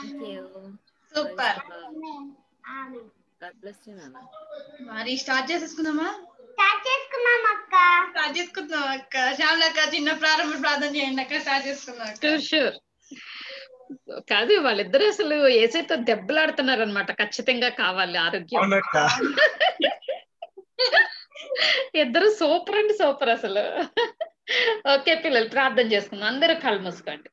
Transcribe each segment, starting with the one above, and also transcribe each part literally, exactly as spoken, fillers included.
Thank you. Super. God bless you, Nana. Mari start cheskunama. Start cheskunam akka. Start cheskunam akka. Shyamala ka chinna prarambha pradhan cheyandi akka start cheskunam akka. Sure. కాదు వాళ్ళిద్దరు అసలు ఏసైతో దెబ్బలాడుతున్నారు అనమాట. ఖచ్చితంగా కావాలి ఆరోగ్యం. ఇద్దరు super and super అసలు. Okay పిల్లలు ప్రార్థన చేసుకుందాం. అందరూ కళ్ళు మూసుకోండి.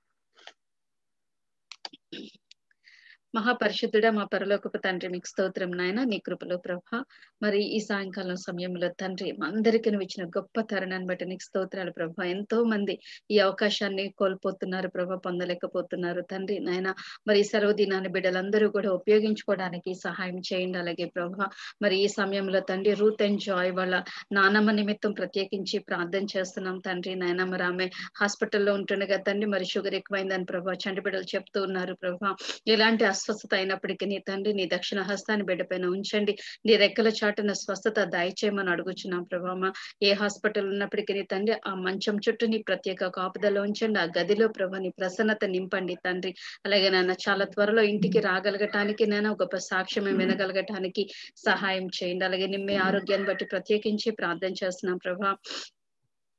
మహాపరిశుద్ధుడా మా పరలోకపు తండ్రి, నీకు స్తోత్రం నాయన, నీ కృపలో ప్రభా. మరి ఈ సాయంకాలం సమయంలో తండ్రి మా అందరికీ ఇచ్చిన గొప్ప తరుణాన్ని బట్టి నీకు స్తోత్రాలు ప్రభా. ఎంతో మంది ఈ అవకాశాన్ని కోల్పోతున్నారు ప్రభా, పొందలేకపోతున్నారు తండ్రి నాయన. మరి సర్వదినాన్ని బిడ్డలందరూ కూడా ఉపయోగించుకోవడానికి సహాయం చేయండి. అలాగే ప్రభా మరి ఈ సమయంలో తండ్రి రూత్ అండ్ జాయ్ వాళ్ళ నానమ్మ నిమిత్తం ప్రత్యేకించి ప్రార్థన చేస్తున్నాం తండ్రి నాయన. మరి ఆమె హాస్పిటల్లో ఉంటుండగా తండ్రి మరి షుగర్ ఎక్కువైందని ప్రభా చంటి బిడ్డలు చెప్తూ ఉన్నారు ప్రభా. ఇలాంటి స్వస్థత అయినప్పటికీ నీ తండ్రి నీ దక్షిణ హస్తాన్ని బిడ్డ పైన ఉంచండి, నీ రెక్కల చాటున స్వస్థత దయచేయమని అడుగుచున్నాం ప్రభామ. ఏ హాస్పిటల్ ఉన్నప్పటికీ నీ తండ్రి ఆ మంచం చుట్టూ నీ ప్రత్యేక కాపుదలో ఉంచండి, ఆ గదిలో ప్రభా నీ ప్రసన్నత నింపండి తండ్రి. అలాగే నాన్న చాలా త్వరలో ఇంటికి రాగలగటానికి నేను గొప్ప సాక్ష్యం వినగలగటానికి సహాయం చేయండి. అలాగే నిమ్మే ఆరోగ్యాన్ని బట్టి ప్రత్యేకించి ప్రార్థన చేస్తున్నాం ప్రభా.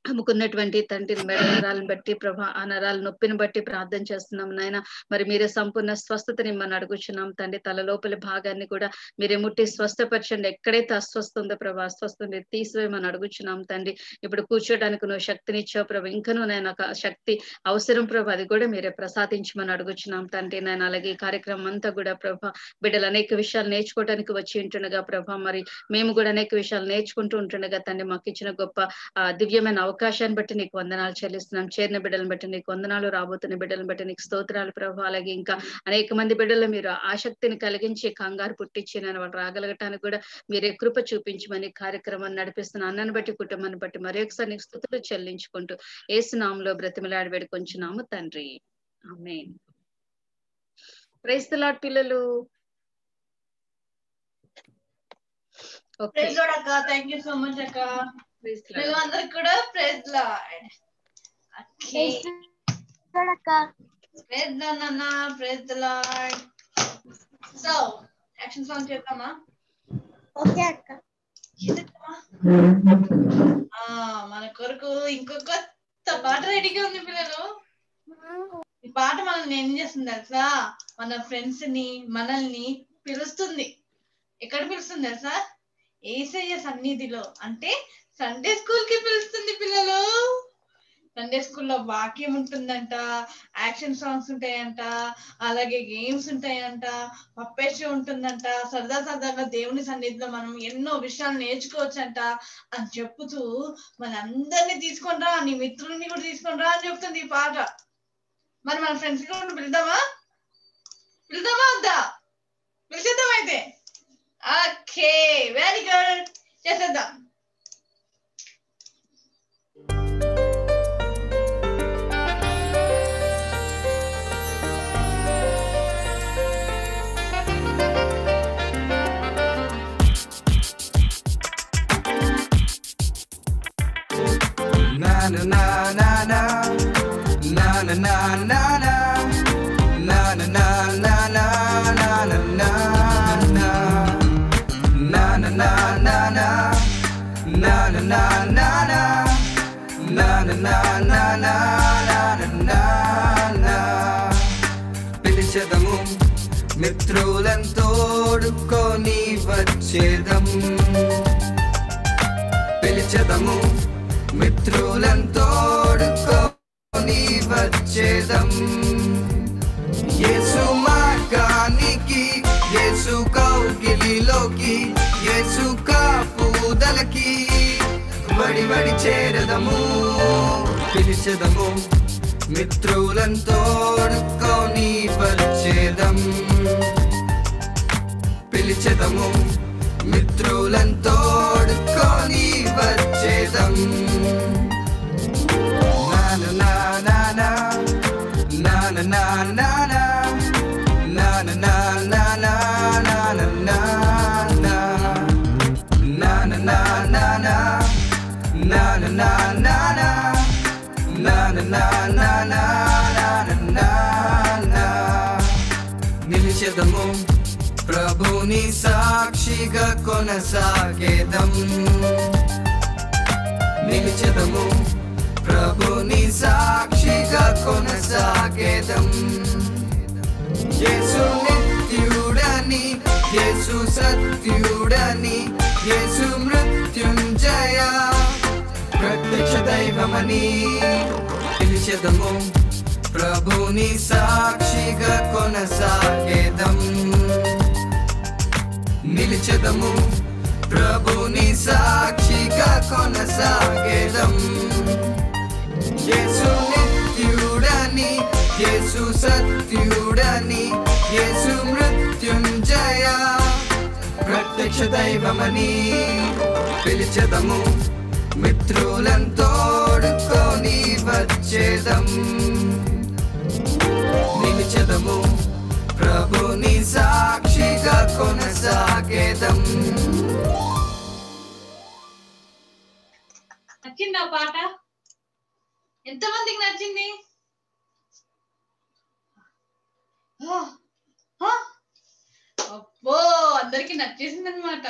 అమ్ముకున్నటువంటి తండ్రి మెడ నరాలను బట్టి ప్రభా ఆ నరాల నొప్పిని బట్టి ప్రార్థన చేస్తున్నాం నాయన. మరి మీరే సంపూర్ణ స్వస్థతని మనం అడుగుచున్నాం తండ్రి. తల లోపలి భాగాన్ని కూడా మీరే ముట్టి స్వస్థపరచండి. ఎక్కడైతే అస్వస్థ ఉందో ప్రభా అస్వస్థని తీసివేయమని అడుగుచున్నాం తండ్రి. ఇప్పుడు కూర్చోడానికి నువ్వు శక్తిని ఇచ్చావు ప్రభా, ఇంకనూ నేను శక్తి అవసరం ప్రభా, అది కూడా మీరే ప్రసాదించమని అడుగుచున్నాం తండ్రి నాయన. అలాగే ఈ కార్యక్రమం అంతా కూడా ప్రభా బిడ్డలు అనేక విషయాలు నేర్చుకోవడానికి వచ్చి ఉంటుండగా ప్రభా మరి మేము కూడా అనేక విషయాలు నేర్చుకుంటూ ఉంటుండగా తండ్రి మాకు ఇచ్చిన గొప్ప దివ్యమైన అవకాశాన్ని బట్టి నీకు వందనాలు చెల్లిస్తున్నాం. చేరిన బిడ్డలను బట్టి నీకు వందనాలు, రాబోతున్న బిడ్డలను బట్టి నీకు స్తోత్రాలు ప్రభా. అలాగే ఇంకా అనేక మంది బిడ్డలు మీరు ఆసక్తిని కలిగించి కంగారు పుట్టించి నేను వాళ్ళు రాగలగటానికి కూడా మీరే కృప చూపించమని కార్యక్రమాన్ని నడిపిస్తున్న అన్నను బట్టి కుటుంబాన్ని బట్టి మరి ఒకసారి నీకు స్తుతులు చెల్లించుకుంటూ ఏసునామములో బ్రతిమలాడి వేడుకొంచున్నాము తండ్రి. ఆమేన్. ప్రైజ్ ది లార్డ్ పిల్లలు. ప్రైజ్ లార్డ్ అక్క. థాంక్యూ సో మచ్ అక్క. Praise the Lord. Praise the Lord. Okay. Praise the Nana. Praise the Lord. So, action song check, Mama. Okay, Akka. Ah, mana koruku inko kotta paata ready ga undi pillalu. Ee paata manalni em chestundi telusa? Mana friends ni, manalni pilustundi. Ekkada pilustundi telusa? Yesayya సన్నిధిలో, అంటే Sunday school కి పిలుస్తుంది పిల్లలు. Sunday స్కూల్లో వాక్యం ఉంటుందంట, action songs ఉంటాయంట, అలాగే గేమ్స్ ఉంటాయంట, పప్పెట్ షో ఉంటుందంట. సరదా సరదాగా దేవుని సన్నిధిలో మనం ఎన్నో విషయాలు నేర్చుకోవచ్చంట అని చెప్పుతూ మనందరినీ తీసుకొని రా, నీ మిత్రుల్ని కూడా తీసుకొని రా అని చెప్తుంది ఈ పాట. మరి మన ఫ్రెండ్స్ కూడా పిలుద్దామా పిలుద్దామా వద్దా? పిలిచేద్దాం అయితే. ఓకే, వెరీ గుడ్, చేసేద్దాం. Na na na na na na na na na na na na na na na na na na na na na na na na na na na na na na. పిలిచెదము మిత్రులను తోడుకొని వచ్చేదము. పిలిచెదము మిత్రులను తోడుకొని వచ్చేదం. యేసు మార్గానికి, యేసు కౌగిలిలోకి, యేసు కాపుదలకి వడి వడి చేరదము. పిలిచెదము మిత్రులను తోడుకొని వచ్చేదం. పిలిచెదము మిత్రులను తోడుకొని వచ్చేదం. నాను నా నానా నాను నా నానా నాను నా నానా నాను నానా నాను నా నానా నాను నా నానా నాను నా నానా నాను నా. నిషదము ప్రభుని సాక్షిగా కొనసాగేదం నిషదము ప్రభుని సాక్షిగా కొనసాగేదం యేసు నిత్యుడని యేసు సత్యుడని యేసు మృత్యుంజయ ప్రత్యక్ష దైవమని నిషదము ప్రభుని సాక్షిగా కొనసాగేదం నిలిచెదము ప్రభుని సాక్షిగా కొనసాగేదం యేసు నిత్యుడని యేసు సత్యుడని యేసు మృత్యుంజయ ప్రత్యక్ష దైవమని పిలిచెదము మిత్రులను తోడుకొని వచ్చేదం నిలిచెదము ప్రభుని సాక్షిగా కొనసాగేదం నచ్చిందా పాట? ఎంతమందికి నచ్చింది? అబ్బో అందరికి నచ్చేసింది అన్నమాట.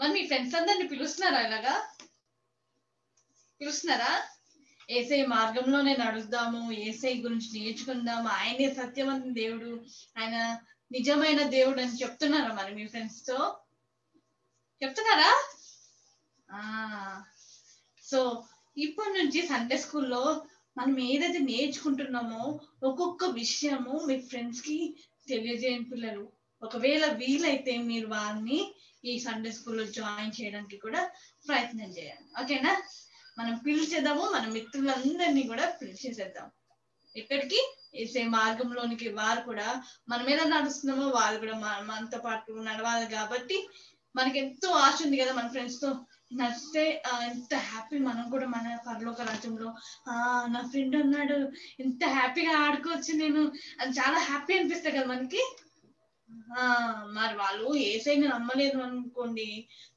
మరి మీ ఫ్రెండ్స్ అందరిని పిలుస్తున్నారా? ఇలాగా పిలుస్తున్నారా? ఏసై మార్గంలోనే నడుద్దాము, ఏసై గురించి నేర్చుకుందాము, ఆయనే సత్యవంతుని దేవుడు, ఆయన నిజమైన దేవుడు అని చెప్తున్నారా మరి మీ ఫ్రెండ్స్ తో? చెప్తున్నారా? ఆ సో ఇప్పటి నుంచి సండే స్కూల్లో మనం ఏదైతే నేర్చుకుంటున్నామో ఒక్కొక్క విషయము మీ ఫ్రెండ్స్ కి తెలియజేయండి పిల్లలు. ఒకవేళ వీలైతే మీరు వారిని ఈ సండే స్కూల్లో జాయిన్ చేయడానికి కూడా ప్రయత్నం చేయండి. ఓకేనా? మనం పిలిచేద్దాము, మన మిత్రులందరినీ కూడా పిలిచేసేద్దాం. ఇక్కడికి ఏసే మార్గంలోనికి వారు కూడా మనం ఎలా నడుస్తున్నామో వాళ్ళు కూడా మనతో పాటు నడవాలి. కాబట్టి మనకి ఎంతో ఆశ ఉంది కదా మన ఫ్రెండ్స్ తో నడిస్తే ఎంత హ్యాపీ, మనం కూడా మన పరలోక రాజ్యంలో ఆ నా ఫ్రెండ్ ఉన్నాడు ఎంత హ్యాపీగా ఆడుకోవచ్చు నేను అని చాలా హ్యాపీ అనిపిస్తాయి కదా మనకి. ఆ మరి వాళ్ళు ఏసైనా నమ్మలేదు అనుకోండి,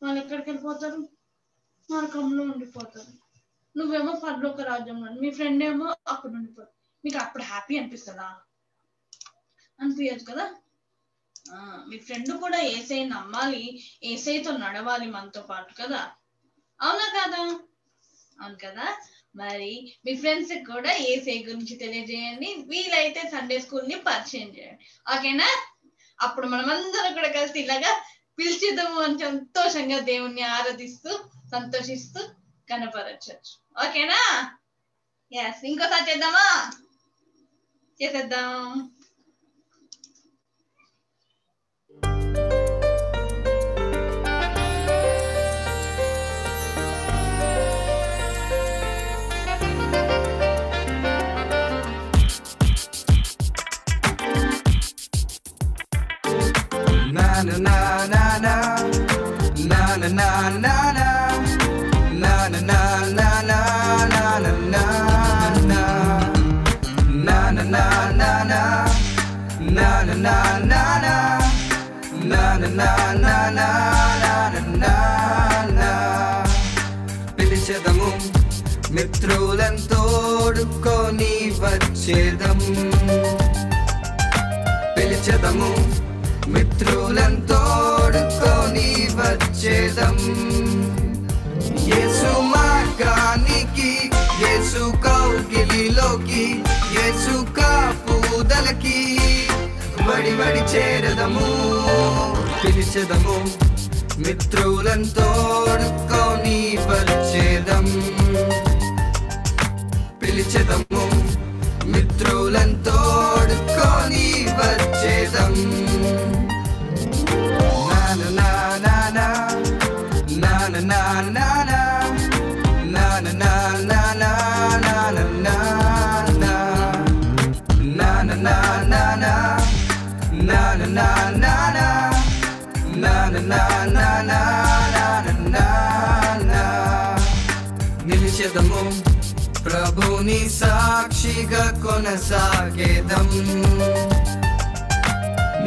వాళ్ళు ఎక్కడికి వెళ్ళిపోతారు? మార్గంలో ఉండిపోతారు. నువ్వేమో పరలోక రాజ్యంలో, మీ ఫ్రెండ్ ఏమో అక్కడ ఉండిపోతారు. మీకు అప్పుడు హ్యాపీ అనిపిస్తుందా? అనిపించదు కదా. ఆ మీ ఫ్రెండ్ కూడా ఏసై నమ్మాలి, ఏసైతో నడవాలి మనతో పాటు కదా. అవునా కదా? అవును కదా. మరి మీ ఫ్రెండ్స్ కూడా ఏసై గురించి తెలియజేయండి, వీలైతే సండే స్కూల్ ని పరిచయం చేయండి. ఓకేనా? అప్పుడు మనమందరం కూడా కలిసి ఇలాగా పిలిచిద్దాము అని సంతోషంగా దేవుణ్ణి ఆరాధిస్తూ సంతోషిస్తూ కనపరచు. ఓకేనా? ఎస్, ఇంకోసారి చేద్దామా? చేసేద్దాం. Na na na na na na na na na na na na na na na na na na na na na na na na na na na na na na na na పిలిచెదము మిత్రులను తోడుకొని వచ్చేదము పిలిచెదము మిత్రులను తోడుకొని వచ్చేదం యేసు మార్గానికి యేసు కౌగిలిలోకి యేసు కాపుదలకి వడి వడి చేరదము పిలిచెదము మిత్రులను తోడుకొని వచ్చేదం పిలిచెదము మిత్రులను తోడుకొని వచ్చేదం na na na na na na na na na na na na na na na na na na na na na na na na na na na నిలిచెదము ప్రభుని సాక్షిగా కొనసాగేదం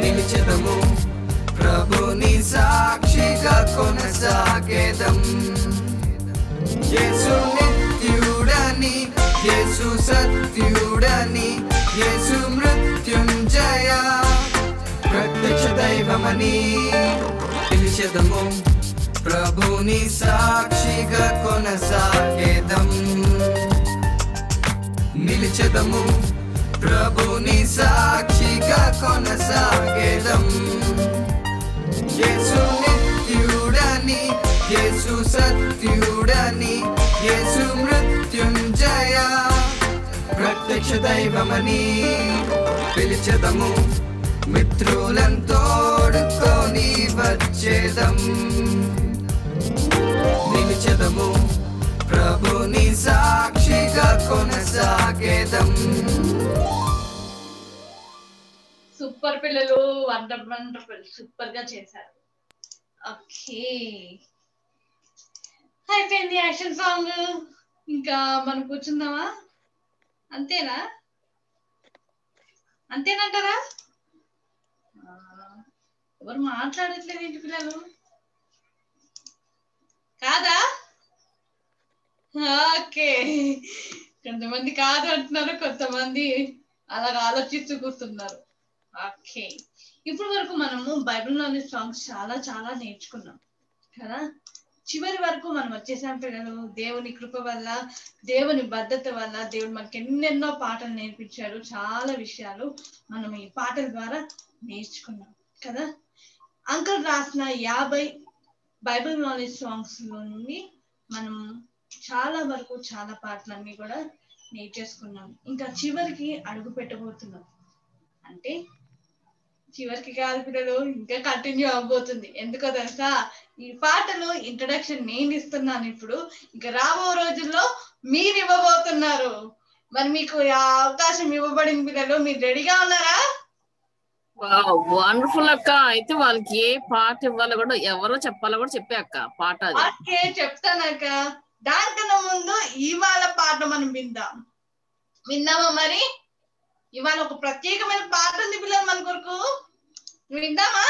నిలిచెదము ప్రభుని సాక్షిగా కొనసాగేదం యేసు నిత్యుడని యేసు సత్యుడని యేసు మృత్యుంజయ గమని నిలిచెదము ప్రభుని సాక్షిగా కొనసాగేదం నిలిచెదము ప్రభుని సాక్షిగా కొనసాగేదం యేసు నిత్యుడని యేసు సత్యుడని యేసు మృత్యుంజయ ప్రత్యక్ష దైవమని పిలిచెదము మిత్రులను తోడుకొని వచ్చేదం నిలిచెదము ప్రభుని సాక్షిగా కొనసాగేదం సూపర్ పిల్లలు వండర్ వండర్ఫుల్ సూపర్ గా చేశారు ఓకే అయిపోయింది యాక్షన్ సాంగ్ ఇంకా మనం కూర్చుందామా అంతేనా అంతేనంటారా ఎవరు మాట్లాడట్లేదు ఏంటి పిల్లలు కాదా ఓకే కొంతమంది కాదు అంటున్నారు కొంతమంది అలా ఆలోచిస్తూ కూర్చున్నారు ఓకే ఇప్పటి వరకు మనము బైబిల్లోని సాంగ్స్ చాలా చాలా నేర్చుకున్నాం కదా చివరి వరకు మనం వచ్చేసాం పిల్లలు దేవుని కృప వల్ల దేవుని భద్రత వల్ల దేవుడు మనకి ఎన్నెన్నో పాటలు నేర్పించాడు చాలా విషయాలు మనం ఈ పాటల ద్వారా నేర్చుకున్నాం కదా అంకుల్ రాసిన యాభై బైబిల్ నాలెడ్జ్ సాంగ్స్ లోని మనం చాలా వరకు చాలా పాటలన్నీ కూడా నేర్చేసుకున్నాం ఇంకా చివరికి అడుగు పెట్టబోతున్నాం అంటే చివరికి కాదు పిల్లలు ఇంకా కంటిన్యూ అవ్వబోతుంది ఎందుకో తెలుసా ఈ పాటలు ఇంట్రడక్షన్ నేను ఇస్తున్నాను ఇప్పుడు ఇంకా రాబో రోజుల్లో మీరు ఇవ్వబోతున్నారు మరి మీకు ఆ అవకాశం ఇవ్వబడింది పిల్లలు మీరు రెడీగా ఉన్నారా వండర్ఫుల్ అక్క అయితే వాళ్ళకి ఏ పాట ఇవ్వాలో కూడా ఎవరో చెప్పాలో కూడా చెప్పే అక్క పాట ఓకే చెప్తానక్క దానికన్నా ముందు ఇవాళ పాట మనం విందాం విన్నామా మరి ఇవాళ ఒక ప్రత్యేకమైన పాట ఉంది పిల్లలు మన కొరకు విందామా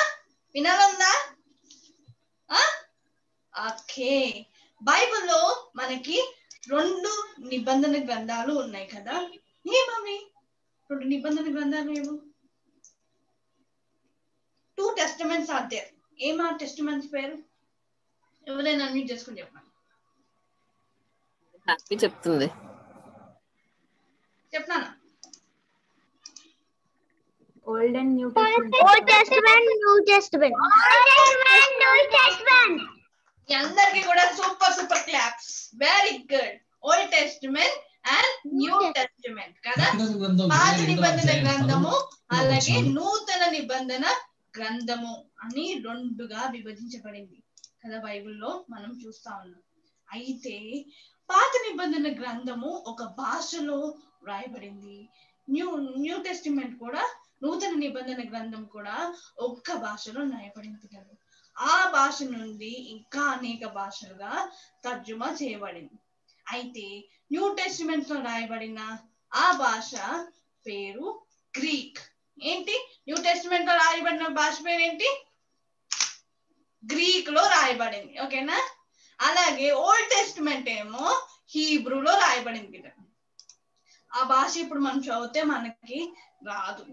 వినాలందా ఓకే బైబిల్లో మనకి రెండు నిబంధన గ్రంథాలు ఉన్నాయి కదా ఏమవి రెండు నిబంధన గ్రంథాలు ఏమో టూ టెస్టమెంట్స్ ఆర్ దేర్ ఏమా టెస్టమెంట్స్ పేరు ఎవరైనా అన్మ్యూట్ చేసుకుని చెప్పండి హ్యాపీ చెప్తుంది చెప్తాను Old and New Testament. Old Testament, New Testament. Old Testament, New Testament. Yandarki kuda super super claps. Very good. Old Testament and New Testament. Kada. Paata nibandhana grandamu alage nootana nibandhana grandamu ani renduga vibhajinchapadindi. Kada Bible lo manam chusta unnam. Aithe paata nibandhana grandamu oka bhashalo rayabadindi. New New Testament kuda నూతన నిబంధన గ్రంథం కూడా ఒక్క భాషలో రాయబడింది కదా ఆ భాష నుండి ఇంకా అనేక భాషలుగా తర్జుమా చేయబడింది అయితే న్యూ టెస్టిమెంట్ లో రాయబడిన ఆ భాష పేరు గ్రీక్ ఏంటి న్యూ టెస్టిమెంట్ లో రాయబడిన భాష పేరు ఏంటి గ్రీక్ లో రాయబడింది ఓకేనా అలాగే ఓల్డ్ టెస్టిమెంట్ ఏమో హీబ్రూలో రాయబడింది కదా ఆ భాష ఇప్పుడు మనం చదివితే మనకి రాదు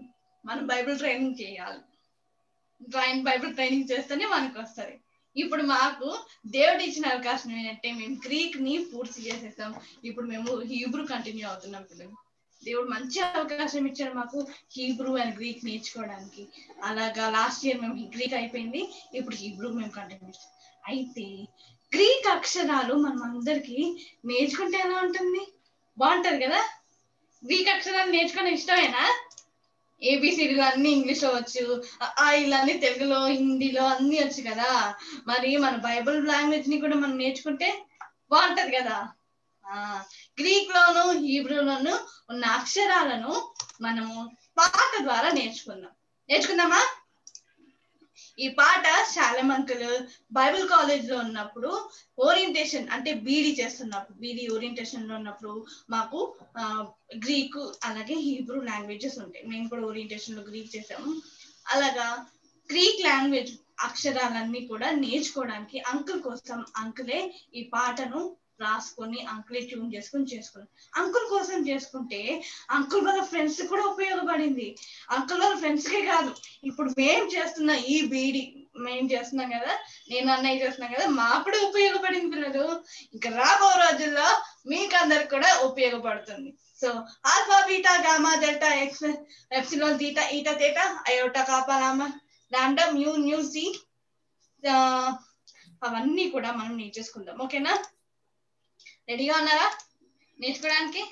మనం బైబిల్ ట్రైనింగ్ చేయాలి డ్రాయింగ్ బైబిల్ ట్రైనింగ్ చేస్తేనే మనకు వస్తుంది ఇప్పుడు మాకు దేవుడు ఇచ్చిన అవకాశం ఏంటంటే మేము గ్రీక్ ని పూర్తి చేసేసాం ఇప్పుడు మేము హీబ్రూ కంటిన్యూ అవుతున్నాం పిల్లలు దేవుడు మంచి అవకాశం ఇచ్చాడు మాకు హీబ్రూ అండ్ గ్రీక్ నేర్చుకోవడానికి అలాగా లాస్ట్ ఇయర్ మేము గ్రీక్ అయిపోయింది ఇప్పుడు హీబ్రూ మేము కంటిన్యూ చేస్తాం అయితే గ్రీక్ అక్షరాలు మనం అందరికీ నేర్చుకుంటే ఎలా ఉంటుంది బాగుంటది కదా గ్రీక్ అక్షరాలు నేర్చుకునే ఇష్టమేనా ఏబిసిడీలు అన్ని ఇంగ్లీష్ లో వచ్చు ఇలాన్ని తెలుగులో హిందీలో అన్ని వచ్చు కదా మరి మన బైబిల్ లాంగ్వేజ్ ని కూడా మనం నేర్చుకుంటే బాగుంటది కదా ఆ గ్రీక్ లోను హీబ్రూలోను ఉన్న అక్షరాలను మనము పాట ద్వారా నేర్చుకుందాం నేర్చుకుందామా ఈ పాట శాలమంకులు బైబిల్ కాలేజ్ లో ఉన్నప్పుడు ఓరియంటేషన్ అంటే బీడీ చేస్తున్నప్పుడు బీడీ ఓరియంటేషన్ లో ఉన్నప్పుడు మాకు ఆ గ్రీకు అలాగే హీబ్రూ లాంగ్వేజెస్ ఉంటాయి మేము కూడా ఓరియంటేషన్ లో గ్రీక్ చేసాము అలాగా గ్రీక్ లాంగ్వేజ్ అక్షరాలన్నీ కూడా నేర్చుకోవడానికి అంకుల్ కోసం అంకులే ఈ పాటను రాసుకొని అంకుల్ ట్యూన్ చేసుకొని చేసుకున్నాను. అంకుల్ కోసం చేసుకుంటే అంకుల్ వాళ్ళ ఫ్రెండ్స్ కూడా ఉపయోగపడింది. అంకుల్ వాళ్ళ ఫ్రెండ్స్ కే కాదు, ఇప్పుడు మేము చేస్తున్న ఈ బీడీ మేము చేస్తున్నాం కదా, నేను అన్నయ్య చేస్తున్నాం కదా, మా అప్పుడే ఉపయోగపడింది పిల్లలు. ఇంకా రాబో రోజుల్లో మీకు అందరికి కూడా ఉపయోగపడుతుంది. So alpha beta gamma delta X epsilon theta eta theta iota kappa lambda లాండా mu new C అవన్నీ కూడా మనం నేర్చేసుకుందాం. ఓకేనా? రెడీగా ఉన్నారా నేర్చుకోవడానికి?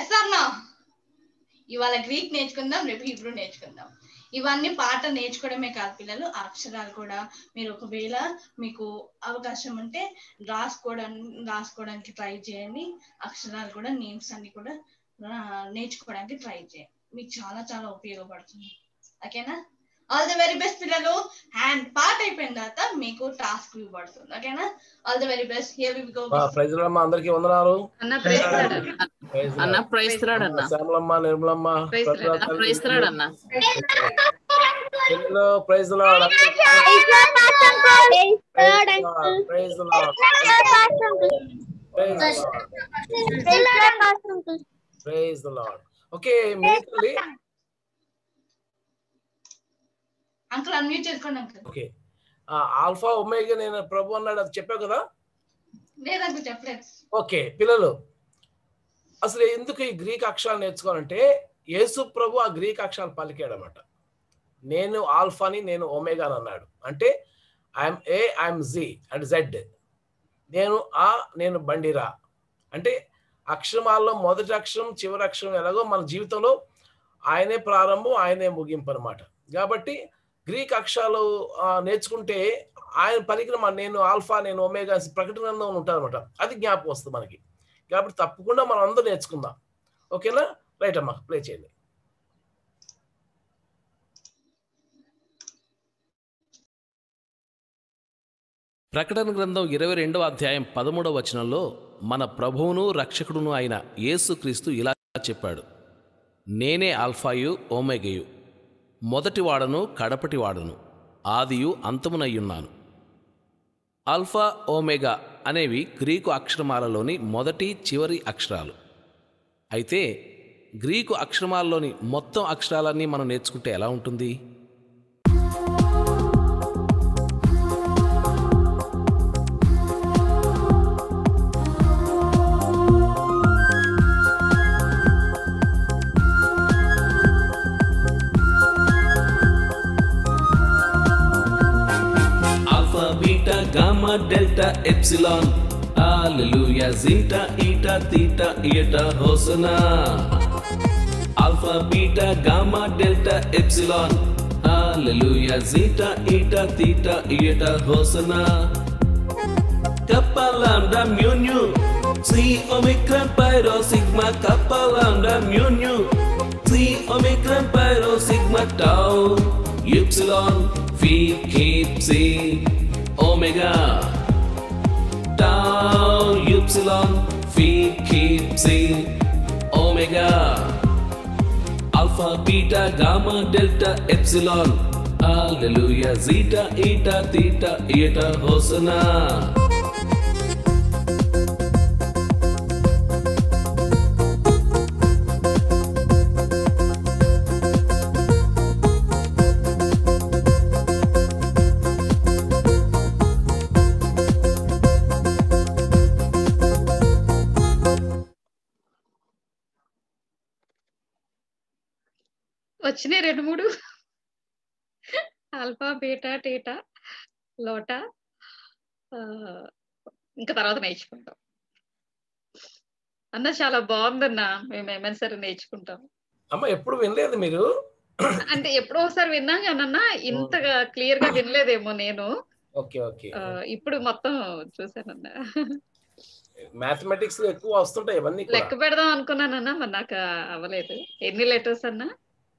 Yes or no? ఇవాళ గ్రీక్ నేర్చుకుందాం, రేపు హీబ్రూ నేర్చుకుందాం. ఇవన్నీ పాట నేర్చుకోవడమే కాదు పిల్లలు, అక్షరాలు కూడా మీరు ఒకవేళ మీకు అవకాశం ఉంటే రాసుకోవడానికి రాసుకోవడానికి ట్రై చేయండి. అక్షరాలు కూడా నేమ్స్ అన్ని కూడా నేర్చుకోవడానికి ట్రై చేయండి, మీకు చాలా చాలా ఉపయోగపడుతుంది. ఓకేనా? ఆల్ ద వెరీ బెస్ట్ పిల్లలు. అండ్ పాట అయిపోయిన తర్వాత మీకు టాస్క్ ఇవ్వబడుతుంది. ఓకేనా? All the very best. Here we go. Praise రామా, అందరికీ వందనాలు. అన్న ప్రైజ్ రాడు అన్న, ప్రైజ్ రాడు అన్న. శ్యామలమ్మ, నిర్మలమ్మ ప్రైజ్ రాడు అన్న. పిల్లలు praise Lord. Praise Lord pastor. Praise Lord. Praise Lord pastor. Praise Lord. Okay మీతల్లి అంకుల్ అన్మ్యూట్ చేసుకోండి అంకుల్. ఓకే, ఆల్ఫా ఒమేగా నేను ప్రభు అన్నాడు, అది చెప్పావు కదా? లేదండి చెప్పలేదు. ఓకే పిల్లలు, అసలు ఎందుకు ఈ గ్రీక్ అక్షరాలు నేర్చుకోవాలంటే యేసు ప్రభు ఆ గ్రీక్ అక్షరాలు పలికాడు అన్నమాట. నేను ఆల్ఫాని నేను ఒమేగా అన్నాడు, అంటే I am A I am Z and Z, నేను ఆ నేను బండిరా. అంటే అక్షరాల్లో మొదటి అక్షరం చివరి అక్షరం ఎలాగో మన జీవితంలో ఆయనే ప్రారంభం ఆయనే ముగింపు అనమాట. కాబట్టి గ్రీక్ అక్షరాలు నేర్చుకుంటే ఆయన పరిగ్రమ నేను ఆల్ఫా నేను ఒమేగా ప్రకటనలో ఉంటారు అనమాట, అది జ్ఞాపకం వస్తుంది మనకి. కాబట్టి తప్పకుండా మనం అందరూ నేర్చుకుందాం. ఓకేనా? రైట్ అమ్మా, ప్లే చేయండి. ప్రకటన గ్రంథం ఇరవై రెండవ అధ్యాయం పదమూడవ వచనంలో మన ప్రభువును రక్షకుడును అయిన యేసుక్రీస్తు ఇలా చెప్పాడు, నేనే ఆల్ఫాయు ఒమేగయు, మొదటివాడను కడపటివాడను, ఆదియు అంతమునయ్యున్నాను. ఆల్ఫా ఒమేగా అనేవి గ్రీకు అక్షరమాలలోని మొదటి చివరి అక్షరాలు. అయితే గ్రీకు అక్షరమాలలోని మొత్తం అక్షరాలన్నీ మనం నేర్చుకుంటే ఎలా ఉంటుంది? Delta Epsilon Alleluia Zeta Eta Theta Eta Hosanna Alpha Beta Gamma Delta Epsilon Alleluia Zeta Eta Theta Eta Hosanna Kappa Lambda Mu Nu Psi Omicron Pi Rho Sigma Kappa Lambda Mu Nu Psi Omicron Pi Rho Sigma Tau Epsilon Phi Kappa Psi Omega Tau Upsilon Phi Kappa Psi Omega Alpha Beta Gamma Delta Epsilon Alleluia Zeta Eta Theta Eta Hosanna. వచ్చినాయి రెండు మూడు, alpha beta theta లోటా, ఇంకా తర్వాత నేర్చుకుంటాం అన్న. చాలా బాగుందన్నా, మేము ఏమైనా సరే నేర్చుకుంటాం. అమ్మా ఎప్పుడు వినలేదు మీరు? అంటే ఎప్పుడో ఒకసారి విన్నాం కానన్నా ఇంత క్లియర్ గా వినలేదేమో నేను. ఓకే ఓకే, ఇప్పుడు మొత్తం చూసానన్నా. మ్యాథమెటిక్స్ ఎక్కువ వస్తుంటాయి, ఇవన్నీ లెక్క పెడదాం అనుకున్నానన్నా, మరి నాకు అవ్వలేదు. ఎన్ని లెటర్స్ అన్నా?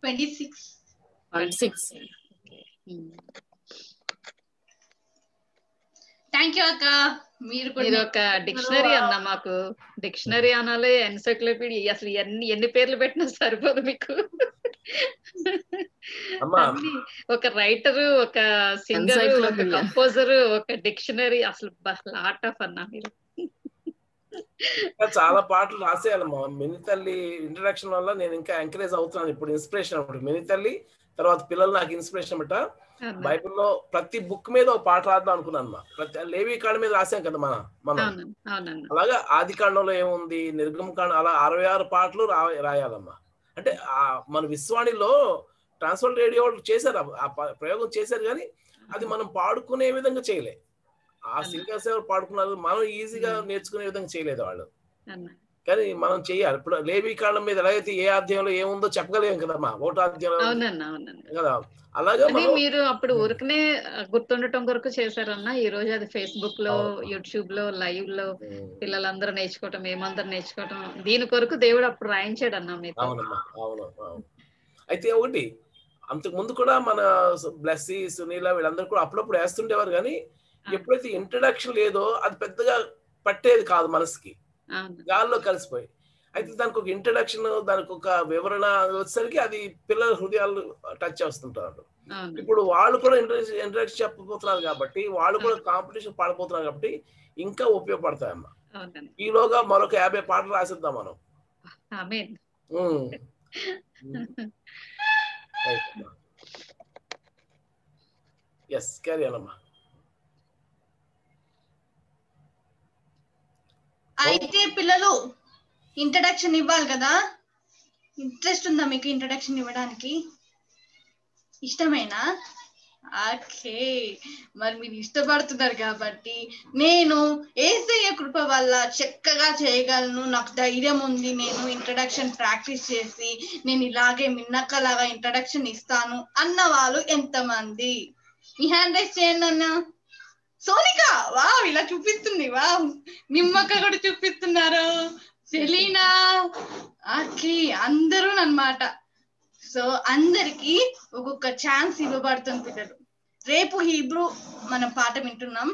Twenty six. థాంక్యూ అక్క. మీరు కూడా ఒక డిక్షనరీ అన్న, మాకు డిక్షనరీ అనాలి, ఎన్సైక్లోపీడియా, అసలు ఎన్ని ఎన్ని పేర్లు పెట్టినా సరిపోదు మీకు. ఒక రైటరు, ఒక సింగర్, ఒక కంపోజర్, ఒక డిక్షనరీ, అసలు లాట్ ఆఫ్ అన్న మీరు. చాలా పాటలు రాసేయాలమ్మా మినితల్లి ఇంట్రడక్షన్ వల్ల నేను ఇంకా ఎంకరేజ్ అవుతున్నాను ఇప్పుడు ఇన్స్పిరేషన్ అన్నమాట మినితల్లి తర్వాత పిల్లలు నాకు ఇన్స్పిరేషన్ అన్నమాట బైబిల్లో ప్రతి బుక్ మీద ఒక పాట రాద్దాం అనుకున్నానమ్మా ప్రతి లేవీకాండం మీద రాసాం కదా మన మనం అలాగా ఆదికాండంలో ఏముంది నిర్గమకాండం అలా అరవై ఆరు పాటలు రాయాలమ్మా అంటే మన విశ్వాణిలో ట్రాన్స్‌వరల్డ్ రేడియో చేశారు ఆ ప్రయోగం చేశారు కానీ అది మనం పాడుకునే విధంగా చేయలే ఆ సింగర్స్ ఎవరు పాడుకున్నారు మనం ఈజీగా నేర్చుకునే విధంగా చేయలేదు వాళ్ళు కానీ మనం చేయాలి ఇప్పుడు లేవీకాండం మీద ఎలాగైతే ఏ అధ్యాయంలో ఏముందో చెప్పగలేం కదమ్మా ఒకటో అధ్యాయంలో కదా అలాగే మీరు అప్పుడు ఊరికనే గుర్తుండటం కొరకు చేశారన్నా ఈ రోజు అది ఫేస్బుక్ లో యూట్యూబ్ లో లైవ్ లో పిల్లలందరూ నేర్చుకోవటం ఏమందరూ నేర్చుకోవటం దీని కొరకు దేవుడు అప్పుడు రాయించాడు అన్నా మీరు అవునమ్మా అవును అయితే ఒకటి అంతకు ముందు కూడా మన బ్లెస్సీ సునీల వీళ్ళందరూ కూడా అప్పుడప్పుడు వేస్తుండేవారు కానీ ఎప్పుడైతే ఇంట్రడక్షన్ లేదో అది పెద్దగా పట్టేది కాదు మనసుకి గాల్లో కలిసిపోయి అయితే దానికి ఒక ఇంట్రడక్షన్ దానికి ఒక వివరణ వచ్చేసరికి అది పిల్లల హృదయాలు టచ్ చేస్తుంటారు ఇప్పుడు వాళ్ళు కూడా ఇంట్రడక్షన్ చెప్పబోతున్నారు కాబట్టి వాళ్ళు కూడా కాంపిటీషన్ పాడబోతున్నారు కాబట్టి ఇంకా ఉపయోగపడతాయమ్మా ఈలోగా మరొక యాభై పాటలు రాసిద్దాం మనం ఎస్ క్యారీ అమ్మా అయితే పిల్లలు ఇంట్రడక్షన్ ఇవ్వాలి కదా ఇంట్రెస్ట్ ఉందా మీకు ఇంట్రడక్షన్ ఇవ్వడానికి ఇష్టమేనా ఓకే మరి మీరు ఇష్టపడుతున్నారు కాబట్టి నేను యేసయ్య కృప వల్ల చక్కగా చేయగలను నాకు ధైర్యం ఉంది నేను ఇంట్రడక్షన్ ప్రాక్టీస్ చేసి నేను ఇలాగే మిన్నక్కలాగా ఇంట్రడక్షన్ ఇస్తాను అన్న వాళ్ళు ఎంతమంది మీ హ్యాండ్ రైస్ చేయండి అన్న సోనిక వావ్ ఇలా చూపిస్తుంది వావ్ నిమ్మక్క కూడా చూపిస్తున్నారు సెలీనా అఖి అందరూ అన్నమాట సో అందరికి ఒక్కొక్క ఛాన్స్ ఇవ్వబడుతుంది పిల్లలు రేపు హీబ్రూ మనం పాట వింటున్నాం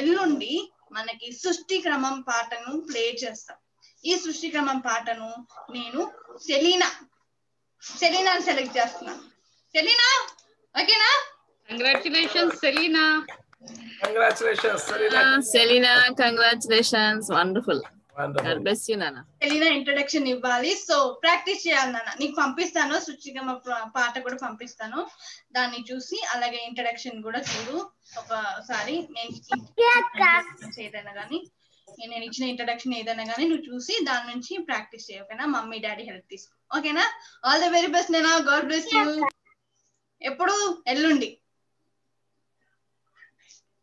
ఎల్లుండి మనకి సృష్టి క్రమం పాటను ప్లే చేస్తాం ఈ సృష్టి క్రమం పాటను నేను సెలీనా సెలీనాను సెలెక్ట్ చేస్తున్నా సెలీనా ఓకేనా congratulations Selena Congratulations, Selena. Selena, congratulations. Wonderful. Wonderful. God bless you, Nana. Selena, introduction ఇవ్వాలి. So practice చేయాలి నాన్న. నీకు పంపిస్తాను సుచిగమ పాట కూడా పంపిస్తాను. దాన్ని చూసి అలాగే ఇంట్రడక్షన్ కూడా చూడు ఒకసారి నేను ఏదైనా కానీ నేను ఇచ్చిన ఇంట్రడక్షన్ ఏదైనా కానీ నువ్వు చూసి దాని నుంచి ప్రాక్టీస్ చేయ ఓకేనా మమ్మీ డాడీ హెల్ప్ తీసుకో ఓకేనా ఆల్ ద వెరీ బెస్ట్ నాన్న God bless you. ఎప్పుడు ఎల్లుండి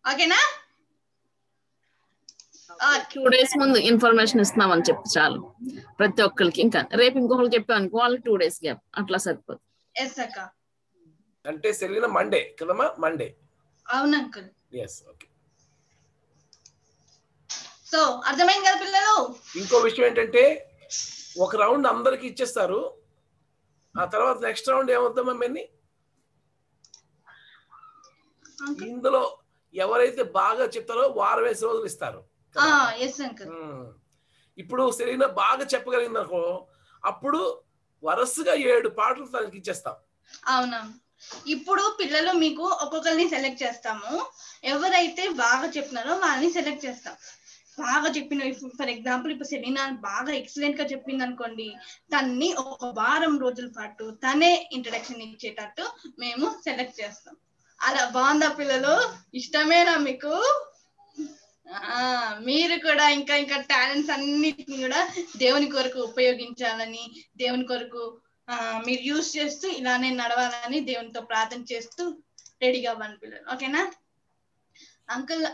ఓకేనా టూ డేస్ ముందు ఇన్ఫర్మేషన్ ఇస్తున్నామని చెప్పి చాలు ప్రతి ఒక్కరికి ఇంకా రేపు ఇంకొకరికి చెప్పాను అనుకో వాళ్ళు టూ డేస్ గ్యాప్ అట్లా సరిపోదు అంటే సెలీనా మండే కదమ్మా మండే అవును అంకుల్ సో అర్థమైంది కదా పిల్లలు ఇంకో విషయం ఏంటంటే ఒక రౌండ్ అందరికి ఇచ్చేస్తారు ఆ తర్వాత నెక్స్ట్ రౌండ్ ఏమవుతామా మమ్మీ ఇందులో ఎవరైతే బాగా చెప్తారో వారం వేసి రోజులు ఇస్తారు ఇప్పుడు సెలీనా బాగా చెప్పగలిగింది అనుకో అప్పుడు వరుసగా ఏడు పాటలు తనకి ఇచ్చేస్తాం అవునా ఇప్పుడు పిల్లలు మీకు ఒక్కొక్కరిని సెలెక్ట్ చేస్తాము ఎవరైతే బాగా చెప్తున్నారో వాళ్ళని సెలెక్ట్ చేస్తాం బాగా చెప్పిన ఫర్ ఎగ్జాంపుల్ ఇప్పుడు సెలీనా బాగా ఎక్సలెంట్ గా చెప్పింది అనుకోండి తన్ని ఒక వారం రోజుల పాటు తనే ఇంట్రడక్షన్ ఇచ్చేటట్టు మేము సెలెక్ట్ చేస్తాం అలా బాగుందా పిల్లలు ఇష్టమేనా మీకు మీరు కూడా ఇంకా ఇంకా టాలెంట్స్ అన్నిటిని కూడా దేవుని కొరకు ఉపయోగించాలని దేవుని కొరకు ఆ మీరు యూజ్ చేస్తూ ఇలానే నడవాలని దేవునితో ప్రార్థన చేస్తూ రెడీగా అవ్వండి పిల్లలు ఓకేనా అంకుల్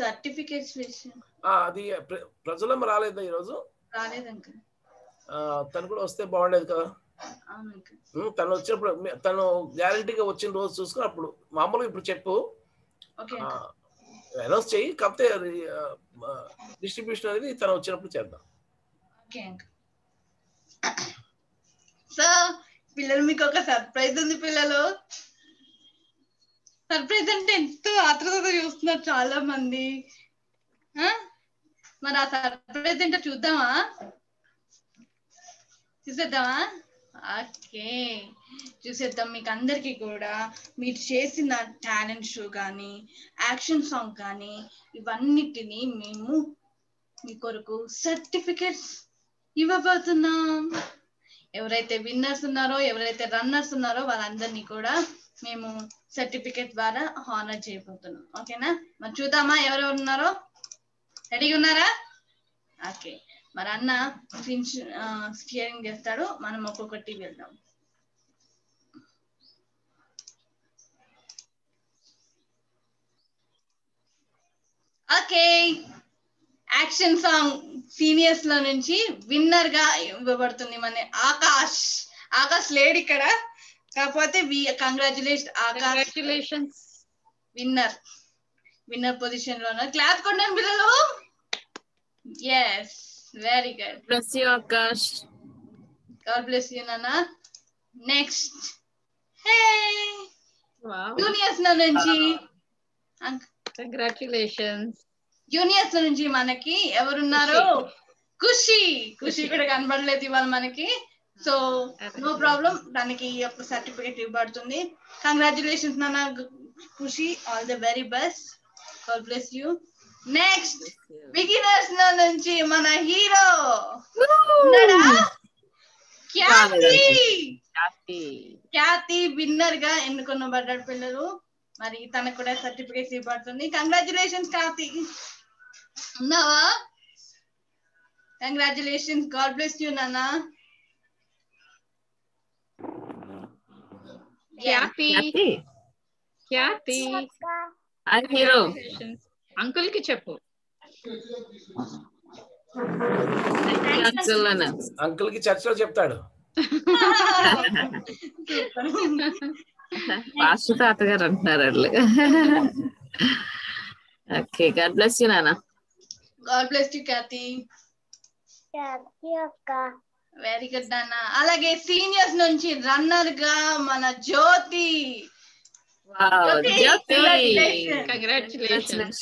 సర్టిఫికేట్స్ విషయం అది ప్రజలం రాలేదా ఈరోజు రాలేదు అంకుల్ తను కూడా వస్తే బాగుండేది కదా తను వచ్చినప్పుడు తను గ్యారంటీగా వచ్చిన రోజు చూసుకుని అప్పుడు మామూలుగా ఇప్పుడు చెప్పు అనౌన్స్ చెయ్యి కాకపోతే డిస్ట్రిబ్యూషన్ అనేది తను వచ్చినప్పుడు చేద్దాం సో పిల్లలు మీకు ఒక సర్ప్రైజ్ ఉంది పిల్లలు సర్ప్రైజ్ అంటే ఎంతో ఆత్రుతగా చూస్తున్నారు చాలా మంది మరి ఆ సర్ప్రైజ్ ఏంటో చూద్దామా చూసేద్దామా ఓకే చూసేద్దాం మీకు అందరికి కూడా మీరు చేసిన టాలెంట్ షో కానీ యాక్షన్ సాంగ్ కానీ ఇవన్నిటిని మేము మీకొరకు సర్టిఫికెట్స్ ఇవ్వబోతున్నాం. ఎవరైతే విన్నర్స్ ఉన్నారో, ఎవరైతే రన్నర్స్ ఉన్నారో వాళ్ళందరినీ కూడా మేము సర్టిఫికెట్ ద్వారా హానర్ చేయబోతున్నాం. ఓకేనా? మరి చూద్దామా ఎవరెవరు ఉన్నారో. రెడీగా ఉన్నారా? ఓకే, మరి అన్న స్టీరింగ్ చేస్తాడు, మనం ఒక్కొక్కటి వెళ్దాం. ఓకే, యాక్షన్ సాంగ్ సీనియర్స్ లో నుంచి విన్నర్ గా ఇవ్వబడుతుంది మన ఆకాష్. ఆకాష్ లేడు ఇక్కడ, కాకపోతే congratulation congratulations winner winner position లో ఉన్నారు. క్లాప్ కొన్నాను పిల్లలు. Yes, very good. Bless you Akash. God bless you నాన్న. నెక్స్ట్ హే జూనియర్స్ లో నుంచి కంగ్రాచులేషన్స్. జూనియర్స్ నుంచి మనకి ఎవరున్నారు? ఖుషి. ఖుషి కూడా కనబడలేదు ఇవాళ మనకి, సో నో ప్రాబ్లం, తనకి ఈ యొక్క సర్టిఫికేట్ ఇవ్వబడుతుంది. కంగ్రాచులేషన్స్ నాన్న Khushi, all the very best, God bless you. Next beginners నుంచి మన హీరో ఉన్నాడా? క్యాతి. క్యాతి విన్నర్ గా ఎన్నుకొనబడ్డాడు పిల్లలు, మరి తనకు కూడా సర్టిఫికేట్ ఇవ్వబడుతుంది. కంగ్రాచులేషన్స్ క్యాతి, ఉన్నావా? కంగ్రాచులేషన్స్, గాడ్ బ్లెస్ యూ నాన్న. క్యాతి క్యాతి హీరో అంకుల్ కి చెప్పు. అంకుల్ కి చర్చలో చెప్తాడు. పాస్టర్ తాతగారు అంటున్నారు అట్లా. ఓకే, గాడ్ బ్లెస్ యు నాన్న. God bless you Cathy. Cathy అక్క, వెరీ గుడ్ నాన్న. అలాగే సీనియర్స్ నుంచి రన్నర్ గా మన జ్యోతి. Wow, Jyoti! Congratulations,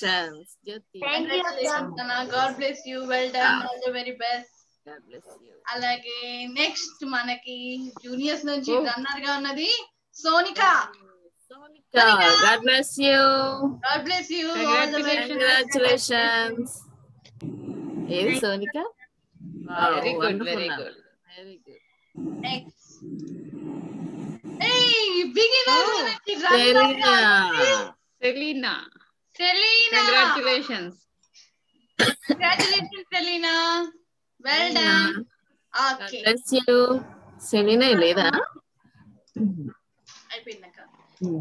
Jyoti! Thank you, Nana. God bless you. Well done. Wow. All the very best. God bless you. Alage next manaki juniors nunchi runner ga unnadi Sonika. Sonika. God bless you. God bless you. Congratulations. Congratulations. Hey Sonika. Wow, very good. Wonderful. Very good. Very good. Next. Hey, beginner. Selena. Selena. Selena. Congratulations. Congratulations, Selena. Well Selena. Done. Okay. God bless you. Selena, you leda. I pin naka.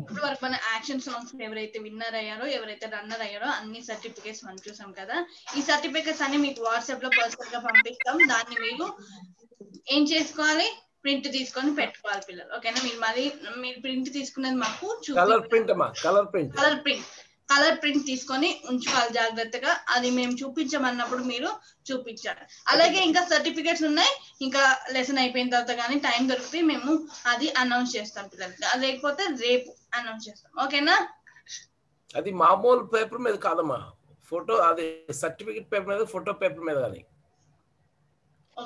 ఇప్పుడు వరకు మన action songs ఎవరైతే winner అయ్యారో, ఎవరైతే runner అయ్యారో అన్ని certificates మనం చూసాం కదా. ఈ సర్టిఫికేట్స్ అన్ని మీకు వాట్సాప్ లో పర్సనల్ గా పంపిస్తాం. దాన్ని మీరు ఏం చేసుకోవాలి? ప్రింట్ తీసుకొని పెట్టుకోవాలి పిల్లలు. ఓకేనా? మీరు మరి మీరు ప్రింట్ తీసుకున్నది మాకు colour print colour print colour print colour print తీసుకొని ఉంచుకోవాలి జాగ్రత్తగా. అది మేము చూపించమన్నప్పుడు మీరు చూపించాలి. అలాగే ఇంకా సర్టిఫికేట్స్ ఉన్నాయి, ఇంకా లెసన్ అయిపోయిన తర్వాత కానీ టైం దొరికితే మేము అది అనౌన్స్ చేస్తాం పిల్లలకి, లేకపోతే రేపు అనౌన్స్ చేస్తాం. ఓకేనా? అది మామూలు పేపర్ మీద కాదమ్మా, ఫోటో అది సర్టిఫికేట్ పేపర్ మీద, ఫోటో పేపర్ మీద. కానీ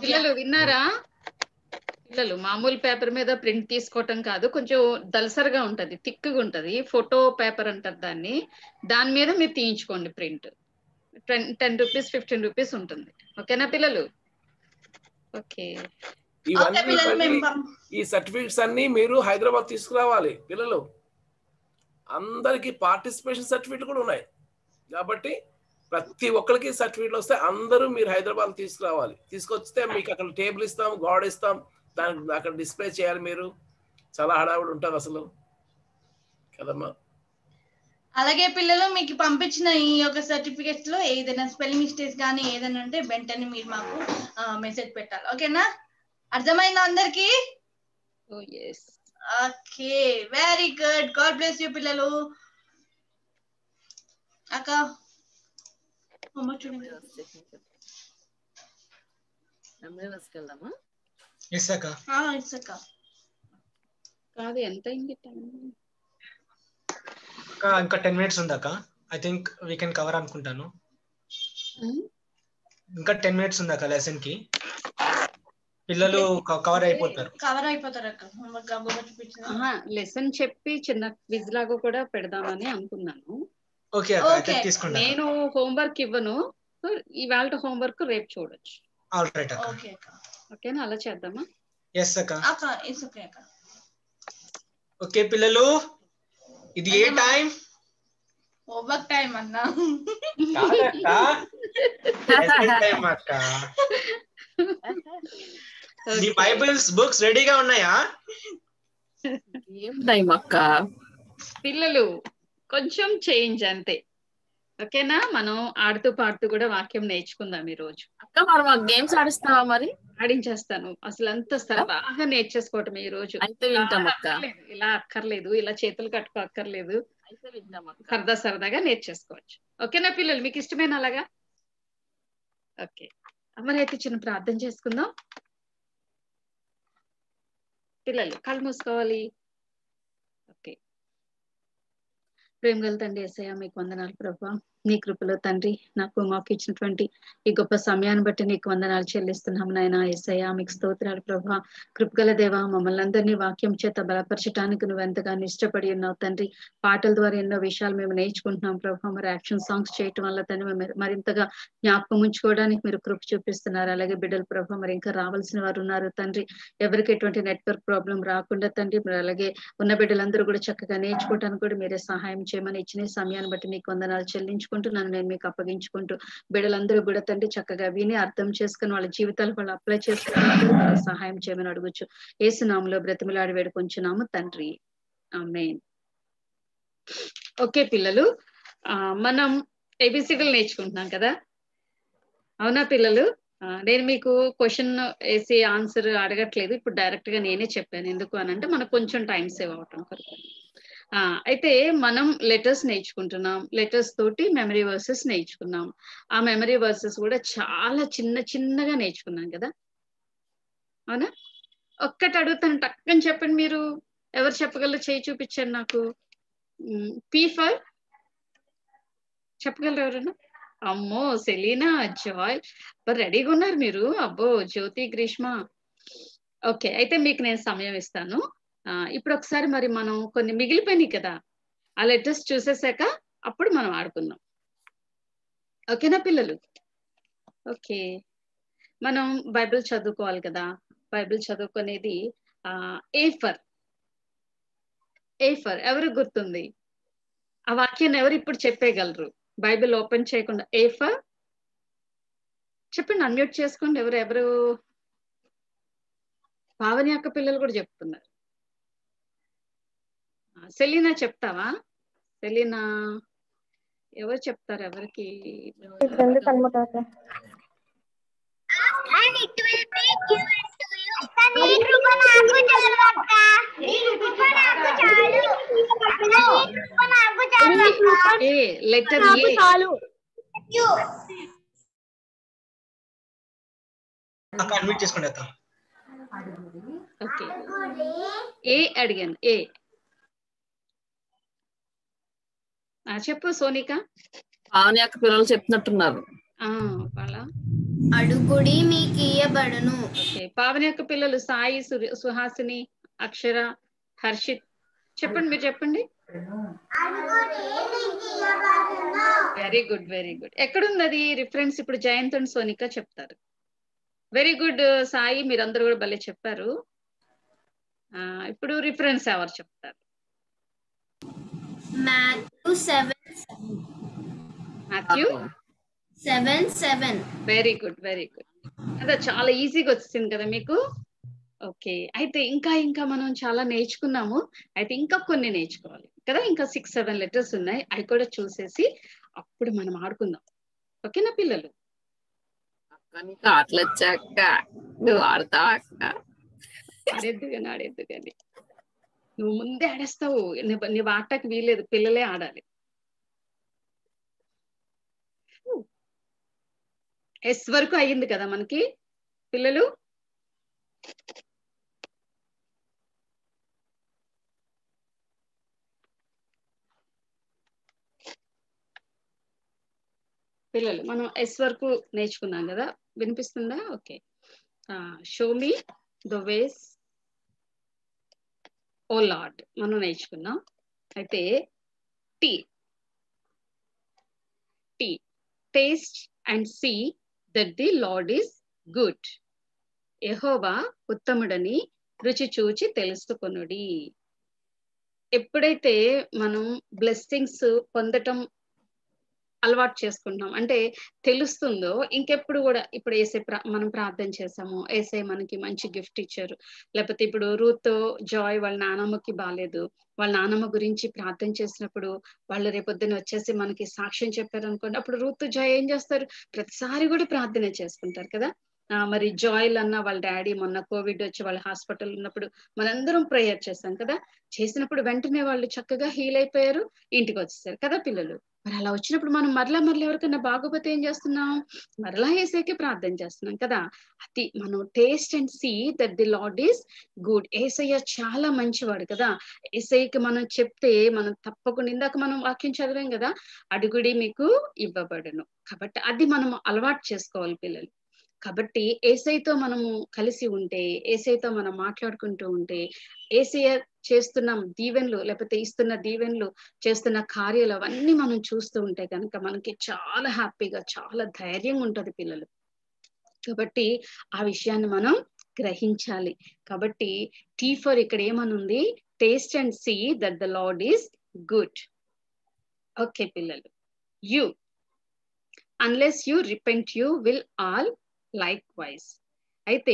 పిల్లలు విన్నారా? పిల్లలు మామూలు పేపర్ మీద ప్రింట్ తీసుకోవటం కాదు, కొంచెం దల్సర్గా ఉంటది, థిక్గా ఉంటది, ఫోటో పేపర్ అంటారు దాన్ని. దాని మీద మీరు తీయించుకోండి print. Ten rupees fifteen rupees ఉంటుంది. ఓకేనా పిల్లలు? ఓకే, ఈ సర్టిఫికెట్స్ అన్ని మీరు హైదరాబాద్ తీసుకురావాలి పిల్లలు. అందరికి పార్టిసిపేషన్ సర్టిఫికెట్ కూడా ఉన్నాయి కాబట్టి ప్రతి ఒక్కరికి సర్టిఫికెట్లు వస్తే అందరూ మీరు హైదరాబాద్ తీసుకురావాలి. తీసుకొస్తే మీకు అక్కడ టేబుల్ ఇస్తాం, గోడ ఇస్తాం, దానికి అక్కడ డిస్ప్లే చేయాలి మీరు. చాలా హడావుడు ఉంటుంది అసలు కదమ్మా. అలాగే పిల్లలు మీకు పంపించిన ఈ యొక్క సర్టిఫికెట్స్ లో ఏదైనా స్పెల్లింగ్ మిస్టేక్స్ కానీ ఏదైనా ఉంటే వెంటనే మీరు మాకు మెసేజ్ పెట్టాలి. ఓకేనా? అర్థమైందా అందరికి? Okay, very good. God bless you పిల్లలు. అక్క కాదు, ఎంత అయింది టైం? ఇంకా టెన్ మినిట్స్ ఉంది అక్క. I think we can cover అనుకుంటాను. ఇంకా టెన్ మినిట్స్ ఉంది అక్క లెసన్ కి. పిల్లలు కవర్ అయిపోతారు కవర్ అయిపోతారు అక్క. లెసన్ చెప్పి చిన్న క్విజ్ లాగా కూడా పెడదామని అనుకున్నాను. నేను హోంవర్క్ ఇవ్వను, సో ఇవాల్ట హోంవర్క్ రేపు చూడొచ్చు. ఆల్రైట్ అక్క. ఓకే అక్క. ఓకేనా అలా చేద్దామా? yes అక్క. అక్క yes ఓకే అక్క. ఓకే పిల్లలు ఇది ఏ టైం? హోంవర్క్ టైం అన్న. కాదక్క. ఎస్ఎస్ టైం అక్క. ది బైబిల్స్ బుక్స్ రెడీగా ఉన్నాయా? ఏం టైం అక్క? పిల్లలు కొంచెం చేంజ్ అంతే. ఓకేనా మనం ఆడుతూ పాడుతూ కూడా వాక్యం నేర్చుకుందాం ఈ రోజు. అక్క మనం ఆ గేమ్స్ ఆడిస్తావా? మరి ఆడించేస్తాను. అసలు అంత బాగా నేర్చేసుకోవటం ఈ రోజు. ఇలా అక్కర్లేదు, ఇలా చేతులు కట్టుకో అక్కర్లేదు, సరదా సరదాగా నేర్చేసుకోవచ్చు. ఓకేనా పిల్లలు మీకు ఇష్టమైన అలాగా? ఓకే మరి అయితే చిన్న ప్రార్థన చేసుకుందాం. పిల్లలు కళ్ళు మూసుకోవాలి. ఓకే ప్రేమ గల తండ్రి యేసయ్య మీకు వందనాలు ప్రభా. నీ కృపలో తండ్రి నాకు మాకు ఇచ్చినటువంటి ఈ గొప్ప సమయాన్ని బట్టి నీకు వందనాలు చెల్లిస్తున్నాము నాయన. యేసయ్య మీకు స్తోత్రాలు ప్రభా. కృపగల దేవ మమ్మల్ని అందరినీ వాక్యం చేత బలపరచడానికి నువ్వు ఎంతగానో ఇష్టపడి ఉన్నావు తండ్రి. పాటల ద్వారా ఎన్నో విషయాలు మేము నేర్చుకుంటున్నాం ప్రభా. మరి యాక్షన్ సాంగ్స్ చేయటం వల్ల తండ్రి మేము మరింతగా జ్ఞాపకం ఉంచుకోవడానికి మీరు కృప చూపిస్తున్నారు. అలాగే బిడ్డలు ప్రభా మరి ఇంకా రావాల్సిన వారు ఉన్నారు తండ్రి. ఎవరికి ఎటువంటి నెట్వర్క్ ప్రాబ్లం రాకుండా తండ్రి మరి అలాగే ఉన్న బిడ్డలందరూ కూడా చక్కగా నేర్చుకోవడానికి కూడా మీరే సహాయం చేయమని ఇచ్చిన సమయాన్ని బట్టి నీకు వందనాలు చెల్లించుకుంటున్నాను. నేను మీకు అప్పగించుకుంటూ బిడ్డలందరూ కూడా తండ్రి చక్కగా విని అర్థం చేసుకుని వాళ్ళ జీవితాలు వాళ్ళు అప్లై చేసుకుని సహాయం చేయమని అడగొచ్చు. యేసునామములో బ్రతిమలాడి వేడుకొంచున్నాము తండ్రి. ఆమేన్. ఓకే పిల్లలు ఆ మనం ఏబిసిడీలు నేర్చుకుంటున్నాం కదా, అవునా పిల్లలు? నేను మీకు క్వశ్చన్ వేసి ఆన్సర్ అడగట్లేదు, ఇప్పుడు డైరెక్ట్ గా నేనే చెప్పాను. ఎందుకు అని అంటే మనకు కొంచెం టైం సేవ్ అవటం కొరకు. ఆ అయితే మనం లెటర్స్ నేర్చుకుంటున్నాం. లెటర్స్ తోటి మెమరీ వర్సెస్ నేర్చుకున్నాం. ఆ మెమరీ వర్సెస్ కూడా చాలా చిన్న చిన్నగా నేర్చుకున్నాం కదా, అవునా? ఒక్కటి అడుగుతాను టక్కని చెప్పండి, మీరు ఎవరు చెప్పగలరు? చేయి చూపించండి నాకు. పీ ఫర్ చెప్పగలరు ఎవరన్నా? అమ్మో సెలీనా, జాయ్, రెడీగా ఉన్నారు మీరు. అబ్బో జ్యోతి, గ్రీష్మ. ఓకే అయితే మీకు నేను సమయం ఇస్తాను. ఇప్పుడు ఒకసారి మరి మనం కొన్ని మిగిలిపోయినాయి కదా ఆ లెటర్స్ చూసేసాక అప్పుడు మనం ఆడుకుందాం. ఓకేనా పిల్లలు? ఓకే మనం బైబిల్ చదువుకోవాలి కదా. బైబిల్ చదువుకునేది ఆ ఏ ఫర్. ఏ ఫర్ ఎవరు గుర్తుంది? ఆ వాక్యాన్ని ఎవరు ఇప్పుడు చెప్పేయగలరు బైబిల్ ఓపెన్ చేయకుండా? ఏ ఫర్ చెప్పండి, అన్మ్యూట్ చేసుకోండి. ఎవరు ఎవరు? పావని అక్క పిల్లలు కూడా చెప్తున్నారు. సెలీనా చెప్తావా? సెలీనా ఎవరు చెప్తారు? ఎవరికి? Letter A. ఓకే ఏ అడిగాను. ఏ చెప్పు సోనికా. పావని అక్క పిల్లలు చెప్తున్నట్టున్నారు. అడుగుడి మీకు ఇయ్యబడును. పావని అక్క పిల్లలు, సాయి, సుహాసిని, అక్షర, హర్షిత్ చెప్పండి, మీరు చెప్పండి. Very good, very good. ఎక్కడున్నది రిఫరెన్స్? ఇప్పుడు జయంత్ అండ్ సోనికా చెప్తారు. వెరీ గుడ్ సాయి, మీరందరూ కూడా భలే చెప్పారు. ఇప్పుడు రిఫరెన్స్ ఎవరు చెప్తారు? Matthew seven seven. Very good, very good. అదే చాలా ఈజీగా వచ్చింది కదా మీకు. ఓకే అయితే ఇంకా ఇంకా మనం చాలా నేర్చుకున్నాము. అయితే ఇంకా కొన్ని నేర్చుకోవాలి కదా. ఇంకా సిక్స్ సెవెన్ లెటర్స్ ఉన్నాయి. అవి కూడా చూసేసి అప్పుడు మనం ఆడుకుందాం. ఓకేనా పిల్లలు? అట్లొచ్చాక నువ్వు ఆడతావు అక్క. ఆడేద్దు కానీ ఆడేద్దు కానీ నువ్వు ముందే ఆడేస్తావు. నువ్వు ఆటకు వీలేదు, పిల్లలే ఆడాలి. ఎస్ వరకు అయ్యింది కదా మనకి పిల్లలు. పిల్లలు మనం ఎస్ వరకు నేర్చుకున్నాం కదా, వినిపిస్తుందా? Okay show me the ways O Lord మనం నేర్చుకున్నాం. అయితే T, T taste and see that the Lord is good. యెహోవా ఉత్తముడని రుచి చూచి తెలుసుకొనుడి. ఎప్పుడైతే మనం బ్లెస్సింగ్స్ పొందటం అలవాటు చేసుకుంటాం అంటే తెలుస్తుందో ఇంకెప్పుడు కూడా, ఇప్పుడు ఏసే మనం ప్రార్థన చేసాము, ఏసే మనకి మంచి గిఫ్ట్ ఇచ్చారు, లేకపోతే ఇప్పుడు రూత్ జాయ్ వాళ్ళ నానమ్మకి బాగాలేదు, వాళ్ళ నానమ్మ గురించి ప్రార్థన చేసినప్పుడు వాళ్ళు రేపొద్దున వచ్చేసి మనకి సాక్ష్యం చెప్పారు అనుకోండి, అప్పుడు రూత్ జాయ్ ఏం చేస్తారు, ప్రతిసారి కూడా ప్రార్థన చేసుకుంటారు కదా. మరి జాయిల్ అన్న వాళ్ళ డాడీ మొన్న కోవిడ్ వచ్చి వాళ్ళ హాస్పిటల్ ఉన్నప్పుడు మనందరం ప్రేయర్ చేస్తాం కదా, చేసినప్పుడు వెంటనే వాళ్ళు చక్కగా హీల్ అయిపోయారు, ఇంటికి వచ్చేసారు కదా పిల్లలు. మరి అలా వచ్చినప్పుడు మనం మరలా మరలా ఎవరికైనా బాగోపోతే ఏం చేస్తున్నాం, మరలా ఏసేకి ప్రార్థన చేస్తున్నాం కదా. అది మనం taste and see that the Lord is good. Yesayya చాలా మంచివాడు కదా, ఏసయ్యకి మనం చెప్తే మనం తప్పకుండా, ఇందాక మనం వాక్యం చదివాం కదా, అడుగుడి మీకు ఇవ్వబడును. కాబట్టి అది మనం అలవాటు చేసుకోవాలి పిల్లలు. కాబట్టి ఏసైతో మనము కలిసి ఉంటే, ఏసైతో మనం మాట్లాడుకుంటూ ఉంటే, ఏసయ్య చేస్తున్న దీవెన్లు లేకపోతే ఇస్తున్న దీవెన్లు, చేస్తున్న కార్యాలు అవన్నీ మనం చూస్తూ ఉంటే కనుక మనకి చాలా హ్యాపీగా చాలా ధైర్యంగా ఉంటుంది పిల్లలు. కాబట్టి ఆ విషయాన్ని మనం గ్రహించాలి. కాబట్టి టీ ఫర్ ఇక్కడ ఏమనుంది, taste and see that the Lord is good. Okay పిల్లలు, you unless you repent you will all likewise. అయితే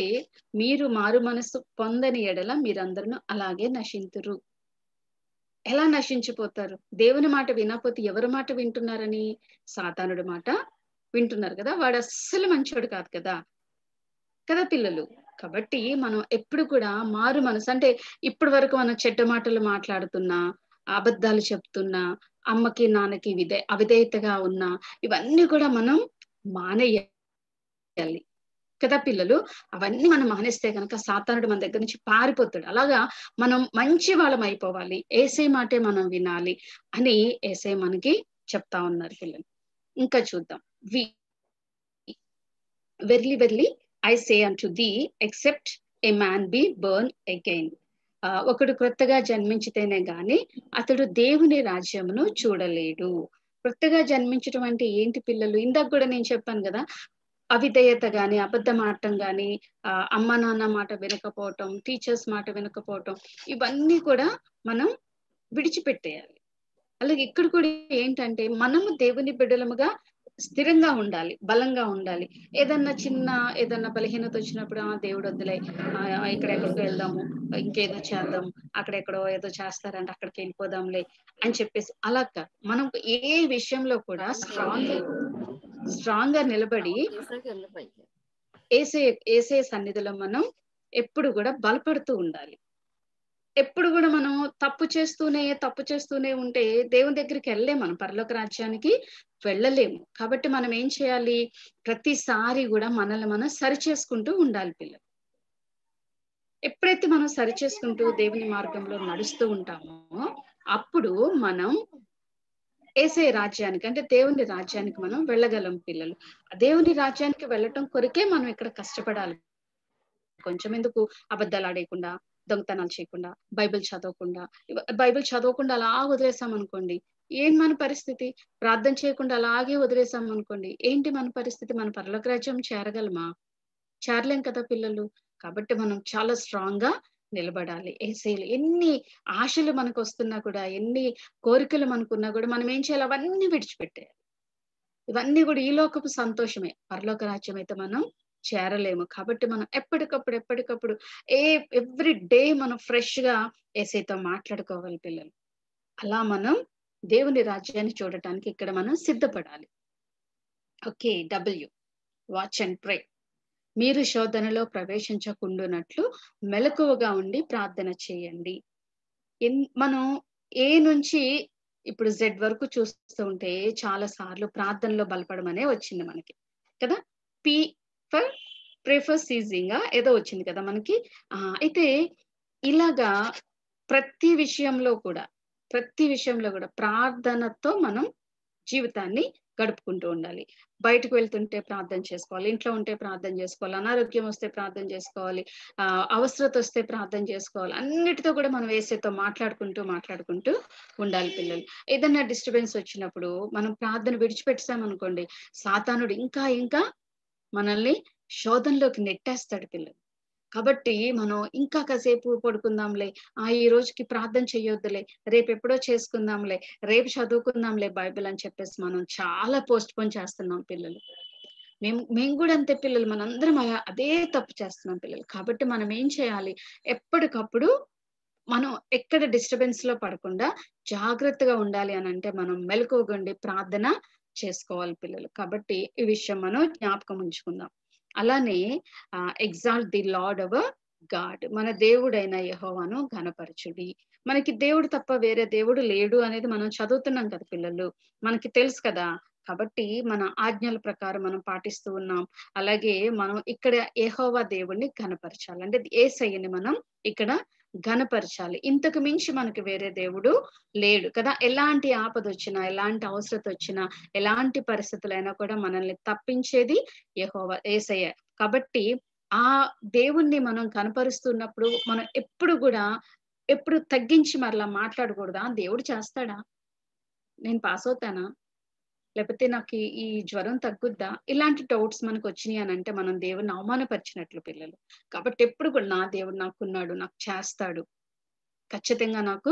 మీరు మారు మనసు పొందని ఎడల మీరందరూ అలాగే నశింతురు. ఎలా నశించిపోతారు? దేవుని మాట వినకపోతే ఎవరి మాట వింటున్నారని? సాతానుడి మాట వింటున్నారు కదా, వాడు అస్సలు మంచివాడు కాదు కదా కదా పిల్లలు. కాబట్టి మనం ఎప్పుడు కూడా మారు మనసు అంటే, ఇప్పటి వరకు మనం చెడ్డ మాటలు మాట్లాడుతున్నా, అబద్ధాలు చెప్తున్నా, అమ్మకి నాన్నకి విధే అవిధేయతగా ఉన్నా, ఇవన్నీ కూడా మనం మానేయ కదా పిల్లలు. అవన్నీ మనం మానేస్తే కనుక సాతానుడు మన దగ్గర నుంచి పారిపోతాడు. అలాగా మనం మంచి వాళ్ళం అయిపోవాలి, ఏసై మాటే మనం వినాలి అని ఏసై మనకి చెప్తా ఉన్నారు పిల్లలు. ఇంకా చూద్దాం, V verily verily I say unto thee except a man be born again, ఒకడు క్రొత్తగా జన్మించితేనే గాని అతడు దేవుని రాజ్యమును చూడలేడు. క్రొత్తగా జన్మించడం అంటే ఏంటి పిల్లలు? ఇందాక కూడా నేను చెప్పాను కదా, అవిధేయత గాని, అబద్ధం ఆడటం గాని, ఆ అమ్మ నాన్న మాట వినకపోవటం, టీచర్స్ మాట వినకపోవటం, ఇవన్నీ కూడా మనం విడిచిపెట్టేయాలి. అలాగే ఇక్కడ కూడా ఏంటంటే మనము దేవుని బిడ్డలముగా స్థిరంగా ఉండాలి, బలంగా ఉండాలి. ఏదన్నా చిన్న ఏదన్నా బలహీనత వచ్చినప్పుడు ఆ దేవుడు వద్దులే, ఇక్కడెక్కడికో వెళ్దాము, ఇంకేదో చేద్దాము, అక్కడెక్కడో ఏదో చేస్తారంటే అక్కడికి వెళ్ళిపోదాంలే అని చెప్పేసి అలా కాదు. మనం ఏ విషయంలో కూడా స్ట్రాంగ్ స్ట్రాంగ్ గా నిలబడి ఏసే ఏసే సన్నిధిలో మనం ఎప్పుడు కూడా బలపడుతూ ఉండాలి. ఎప్పుడు కూడా మనం తప్పు చేస్తూనే తప్పు చేస్తూనే ఉంటే దేవుని దగ్గరికి వెళ్ళలేము, మనం పరలోక రాజ్యానికి వెళ్ళలేము. కాబట్టి మనం ఏం చేయాలి, ప్రతిసారి కూడా మనల్ని మనం సరి చేసుకుంటూ ఉండాలి పిల్లలు. ఎప్పుడైతే మనం సరి చేసుకుంటూ దేవుని మార్గంలో నడుస్తూ ఉంటామో అప్పుడు మనం ఏసే రాజ్యానికి అంటే దేవుని రాజ్యానికి మనం వెళ్ళగలం పిల్లలు. దేవుని రాజ్యానికి వెళ్ళటం కొరకే మనం ఇక్కడ కష్టపడాలి. కొంచెం ఎందుకు అబద్ధాలు ఆడేయకుండా, దొంగతనాలు చేయకుండా, బైబిల్ చదవకుండా బైబిల్ చదవకుండా అలా వదిలేసాం అనుకోండి, ఏం మన పరిస్థితి? ప్రార్థన చేయకుండా అలాగే వదిలేసాం అనుకోండి, ఏంటి మన పరిస్థితి? మన పరలోక రాజ్యం చేరగలమా? చేరలేం కదా పిల్లలు. కాబట్టి మనం చాలా స్ట్రాంగ్ గా నిలబడాలి. ఏసైలు ఎన్ని ఆశలు మనకు వస్తున్నా కూడా, ఎన్ని కోరికలు మనకున్నా కూడా మనం ఏం చేయాలి, అవన్నీ విడిచిపెట్టేయాలి. ఇవన్నీ కూడా ఈ లోకపు సంతోషమే, పరలోక రాజ్యం అయితే మనం చేరలేము. కాబట్టి మనం ఎప్పటికప్పుడు ఎప్పటికప్పుడు ఏ ఎవ్రీ డే మనం ఫ్రెష్ గా ఏసైతో మాట్లాడుకోవాలి పిల్లలు. అలా మనం దేవుని రాజ్యాన్ని చూడటానికి ఇక్కడ మనం సిద్ధపడాలి. Okay, W watch and pray. మీరు శోధనలో ప్రవేశించకుండానట్లు మెలకువగా ఉండి ప్రార్థన చేయండి. మనం ఏ నుంచి ఇప్పుడు జెడ్ వరకు చూస్తూ ఉంటే చాలా సార్లు ప్రార్థనలో బలపడమనే వచ్చింది మనకి కదా. P for pray for ceasing ఏదో వచ్చింది కదా మనకి. ఆ అయితే ఇలాగా ప్రతి విషయంలో కూడా ప్రతి విషయంలో కూడా ప్రార్థనతో మనం జీవితాన్ని గడుపుకుంటూ ఉండాలి. బయటకు వెళ్తుంటే ప్రార్థన చేసుకోవాలి, ఇంట్లో ఉంటే ప్రార్థన చేసుకోవాలి, అనారోగ్యం వస్తే ప్రార్థన చేసుకోవాలి, ఆ అవసరత వస్తే ప్రార్థన చేసుకోవాలి. అన్నిటితో కూడా మనం వేసేతో మాట్లాడుకుంటూ మాట్లాడుకుంటూ ఉండాలి. పిల్లలు ఏదైనా డిస్టర్బెన్స్ వచ్చినప్పుడు మనం ప్రార్థన విడిచిపెట్టామనుకోండి, సాతానుడు ఇంకా ఇంకా మనల్ని శోధనలోకి నెట్టేస్తాడు పిల్లలు. కాబట్టి మనం ఇంకా కాసేపు పడుకుందాంలే, ఆ ఈ రోజుకి ప్రార్థన చేయొద్దులే, రేపు ఎప్పుడో చేసుకుందాంలే, రేపు చదువుకుందాంలే బైబిల్ అని చెప్పేసి మనం చాలా పోస్ట్ పోన్ చేస్తున్నాం పిల్లలు. మేము మేము కూడా అంతే పిల్లలు, మనందరం అలా అదే తప్పు చేస్తున్నాం పిల్లలు. కాబట్టి మనం ఏం చేయాలి, ఎప్పటికప్పుడు మనం ఎక్కడ డిస్టర్బెన్స్ లో పడకుండా జాగ్రత్తగా ఉండాలి అని అంటే మనం మెలకువగా ప్రార్థన చేసుకోవాలి పిల్లలు. కాబట్టి ఈ విషయం మనం జ్ఞాపకం ఉంచుకుందాం. అలానే ఆ exalt the Lord our God, మన దేవుడైన యెహోవాను ఘనపరచుడి. మనకి దేవుడు తప్ప వేరే దేవుడు లేడు అనేది మనం చదువుతున్నాం కదా పిల్లలు, మనకి తెలుసు కదా. కాబట్టి మన ఆజ్ఞల ప్రకారం మనం పాటిస్తూ ఉన్నాం. అలాగే మనం ఇక్కడ యెహోవా దేవుణ్ణి ఘనపరచాలి, అంటే యేసయ్యని మనం ఇక్కడ ఘనపరచాలి. ఇంతకు మించి మనకి వేరే దేవుడు లేడు కదా. ఎలాంటి ఆపద వచ్చినా, ఎలాంటి అవసరత వచ్చినా, ఎలాంటి పరిస్థితులైనా కూడా మనల్ని తప్పించేది యెహోవా, యేసయ్య. కాబట్టి ఆ దేవుణ్ణి మనం కనపరుస్తున్నప్పుడు మనం ఎప్పుడు కూడా ఎప్పుడు తగ్గించి మరలా మాట్లాడకూడదా, దేవుడు చేస్తాడా, నేను పాస్ అవుతానా, లేకపోతే నాకు ఈ జ్వరం తగ్గుద్దా, ఇలాంటి డౌట్స్ మనకు వచ్చినాయి అని అంటే మనం దేవుని అవమానపరిచినట్లు పిల్లలు. కాబట్టి ఎప్పుడు కూడా నా దేవుడు నాకున్నాడు, నాకు చేస్తాడు, ఖచ్చితంగా నాకు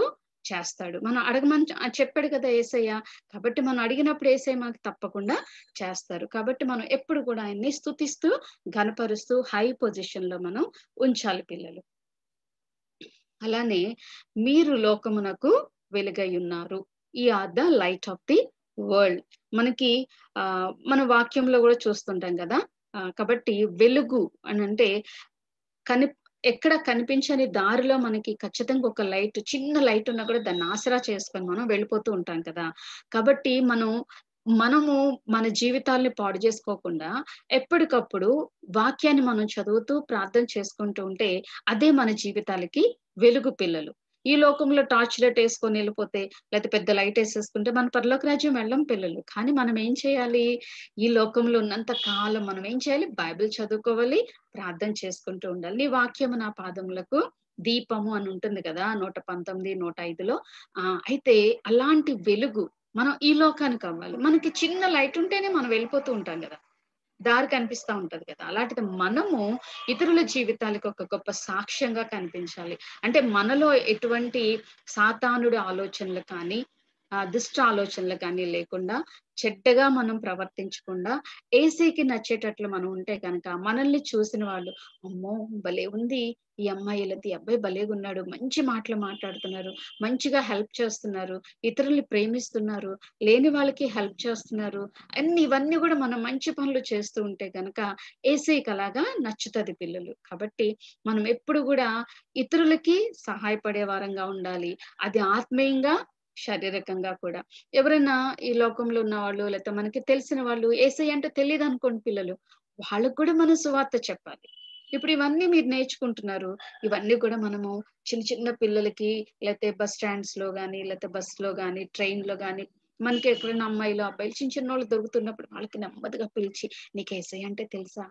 చేస్తాడు, మనం అడగమని చెప్పాడు కదా యేసయ్య, కాబట్టి మనం అడిగినప్పుడు యేసయ్య మనకు తప్పకుండా చేస్తారు. కాబట్టి మనం ఎప్పుడు కూడా ఆయన్ని స్తుతిస్తూ ఘనపరుస్తూ హై పొజిషన్ లో మనం ఉంచాలి పిల్లలు. అలానే మీరు లోకమునకు వెలుగై ఉన్నారు, ye are the light of the world. మనకి ఆ మన వాక్యంలో కూడా చూస్తుంటాం కదా. కాబట్టి వెలుగు అని అంటే కని ఎక్కడ కనిపించని దారిలో మనకి ఖచ్చితంగా ఒక లైట్, చిన్న లైట్ ఉన్నా కూడా దాన్ని ఆసరా చేసుకొని మనం వెళ్ళిపోతూ ఉంటాం కదా. కాబట్టి మనం మనము మన జీవితాల్ని పాడు చేసుకోకుండా ఎప్పటికప్పుడు వాక్యాన్ని మనం చదువుతూ ప్రార్థన చేసుకుంటూ ఉంటే అదే మన జీవితాలకి వెలుగు పిల్లలు. ఈ లోకంలో టార్చ్ లైట్ వేసుకొని వెళ్ళిపోతే, లేకపోతే పెద్ద లైట్ వేసేసుకుంటే మన పరలోక రాజ్యం వెళ్ళం పిల్లలు. కానీ మనం ఏం చేయాలి, ఈ లోకంలో ఉన్నంత కాలం మనం ఏం చేయాలి, బైబిల్ చదువుకోవాలి, ప్రార్థన చేసుకుంటూ ఉండాలి. నీ వాక్యము నా పాదములకు దీపము అని ఉంటుంది కదా నూట పంతొమ్మిది నూట ఐదులో. ఆ అయితే అలాంటి వెలుగు మనం ఈ లోకానికి అవ్వాలి. మనకి చిన్న లైట్ ఉంటేనే మనం వెళ్ళిపోతూ ఉంటాం కదా, దారి కనిపిస్తూ ఉంటది కదా. అలాంటిది మనము ఇతరుల జీవితాలకు ఒక గొప్ప సాక్ష్యంగా కనిపించాలి. అంటే మనలో ఎటువంటి సాతానుడి ఆలోచనలు కానీ దుష్ట ఆలోచనలు కానీ లేకుండా, చెడ్డగా మనం ప్రవర్తించకుండా ఏసీకి నచ్చేటట్లు మనం ఉంటే కనుక మనల్ని చూసిన వాళ్ళు, అమ్మో భలే ఉంది ఈ అమ్మాయి, లేకపోతే ఈ అబ్బాయి భలేగా ఉన్నాడు, మంచి మాటలు మాట్లాడుతున్నారు, మంచిగా హెల్ప్ చేస్తున్నారు, ఇతరుల్ని ప్రేమిస్తున్నారు, లేని వాళ్ళకి హెల్ప్ చేస్తున్నారు, అన్ని ఇవన్నీ కూడా మనం మంచి పనులు చేస్తూ ఉంటే కనుక ఏసీకి అలాగా నచ్చుతుంది పిల్లలు. కాబట్టి మనం ఎప్పుడు కూడా ఇతరులకి సహాయపడే వారంగా ఉండాలి, అది ఆత్మీయంగా శారీరకంగా కూడా. ఎవరైనా ఈ లోకంలో ఉన్న వాళ్ళు, లేకపోతే మనకి తెలిసిన వాళ్ళు యేసయ్య అంటే తెలియదు అనుకోండి పిల్లలు, వాళ్ళకు కూడా మనం సువార్త చెప్పాలి. ఇప్పుడు ఇవన్నీ మీరు నేర్చుకుంటున్నారు, ఇవన్నీ కూడా మనము చిన్న చిన్న పిల్లలకి, లేకపోతే బస్ స్టాండ్స్ లో కానీ, లేకపోతే బస్ లో కానీ, ట్రైన్ లో కానీ మనకి ఎక్కడైనా అమ్మాయిలు అబ్బాయిలు చిన్న చిన్న వాళ్ళు దొరుకుతున్నప్పుడు వాళ్ళకి నెమ్మదిగా పిలిచి, నీకు యేసయ్య అంటే తెలుసా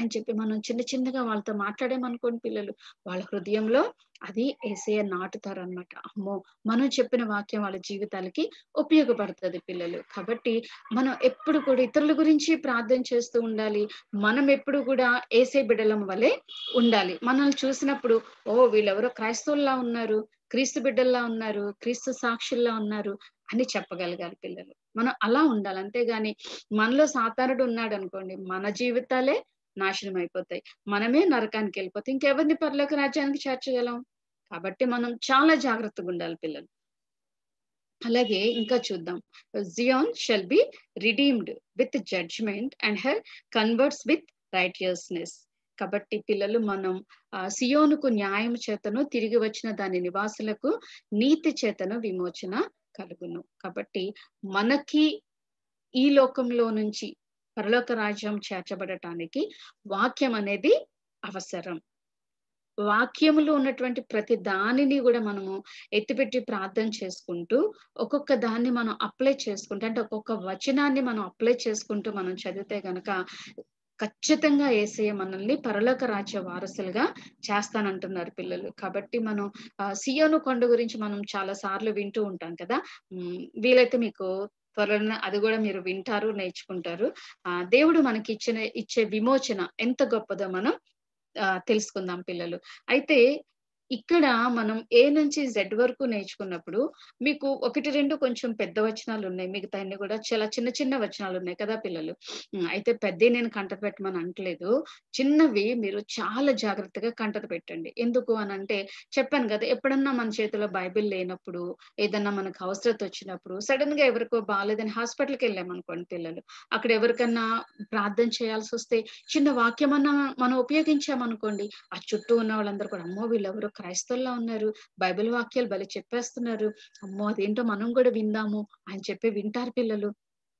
అని చెప్పి మనం చిన్న చిన్నగా వాళ్ళతో మాట్లాడేమనుకోండి పిల్లలు, వాళ్ళ హృదయంలో అది యేసయ్య నాటుతారు అన్నమాట. అమ్మో మనం చెప్పిన వాక్యం వాళ్ళ జీవితాలకి ఉపయోగపడుతుంది పిల్లలు. కాబట్టి మనం ఎప్పుడు కూడా ఇతరుల గురించి ప్రార్థన చేస్తూ ఉండాలి. మనం ఎప్పుడు కూడా యేసయ్య బిడ్డలం వలె ఉండాలి. మనల్ని చూసినప్పుడు, ఓ వీళ్ళెవరో క్రైస్తవుల్లా ఉన్నారు, క్రీస్తు బిడ్డల్లా ఉన్నారు, క్రీస్తు సాక్షుల్లా ఉన్నారు అని చెప్పగలగాలి పిల్లలు. మనం అలా ఉండాలి, అంతేగాని మనలో సాతానుడు ఉన్నాడు అనుకోండి, మన జీవితాలే నాశనం అయిపోతాయి, మనమే నరకానికి వెళ్ళిపోతాయి, ఇంకెవరిని పరలోక రాజ్యానికి చేర్చగలం. కాబట్టి మనం చాలా జాగ్రత్తగా ఉండాలి పిల్లలు. అలాగే ఇంకా చూద్దాం, Zion shall be redeemed with judgment and her converts with righteousness. కాబట్టి పిల్లలు మనం ఆ సియోనుకు న్యాయం చేతను, తిరిగి వచ్చిన దాని నివాసులకు నీతి చేతను విమోచన కలుగును. కాబట్టి మనకి ఈ లోకంలో నుంచి పరలోక రాజ్యం చేర్చబడటానికి వాక్యం అనేది అవసరం. వాక్యములో ఉన్నటువంటి ప్రతి దానిని కూడా మనము ఎత్తిపెట్టి ప్రార్థన చేసుకుంటూ ఒక్కొక్క దాన్ని మనం అప్లై చేసుకుంటూ అంటే ఒక్కొక్క వచనాన్ని మనం అప్లై చేసుకుంటూ మనం చదివితే గనక ఖచ్చితంగా యేసయ్య మనల్ని పరలోక రాజ్య వారసులుగా చేస్తానంటున్నారు పిల్లలు. కాబట్టి మనం సియోను కొండ గురించి మనం చాలా సార్లు వింటూ ఉంటాం కదా, వీలైతే మీకు త్వరలో అది కూడా మీరు వింటారు, నేర్చుకుంటారు. ఆ దేవుడు మనకి ఇచ్చిన ఇచ్చే విమోచన ఎంత గొప్పదో మనం ఆ తెలుసుకుందాం పిల్లలు. అయితే ఇక్కడ మనం ఏ నుంచి జెడ్ వరకు నేర్చుకున్నప్పుడు మీకు ఒకటి రెండు కొంచెం పెద్ద వచనాలు ఉన్నాయి, మిగతా అన్ని కూడా చాలా చిన్న చిన్న వచనాలు ఉన్నాయి కదా పిల్లలు. అయితే పెద్ద నేను కంటత పెట్టమని అంటలేదు, చిన్నవి మీరు చాలా జాగ్రత్తగా కంటత పెట్టండి. ఎందుకు అని అంటే చెప్పాను కదా, ఎప్పుడన్నా మన చేతిలో బైబిల్ లేనప్పుడు, ఏదన్నా మనకు అవసరత వచ్చినప్పుడు, సడన్ గా ఎవరికో బాగాలేదని హాస్పిటల్కి వెళ్ళామనుకోండి పిల్లలు, అక్కడ ఎవరికన్నా ప్రార్థన చేయాల్సి వస్తే చిన్న వాక్యం అన్నా మనం ఉపయోగించామనుకోండి, ఆ చుట్టూ ఉన్న వాళ్ళందరూ కూడా అమ్మో వీళ్ళెవరో క్రైస్తవుల్లా ఉన్నారు, బైబిల్ వాక్యాలు భలే చెప్పేస్తున్నారు, అమ్మో అదేంటో మనం కూడా విందాము అని చెప్పి వింటారు పిల్లలు.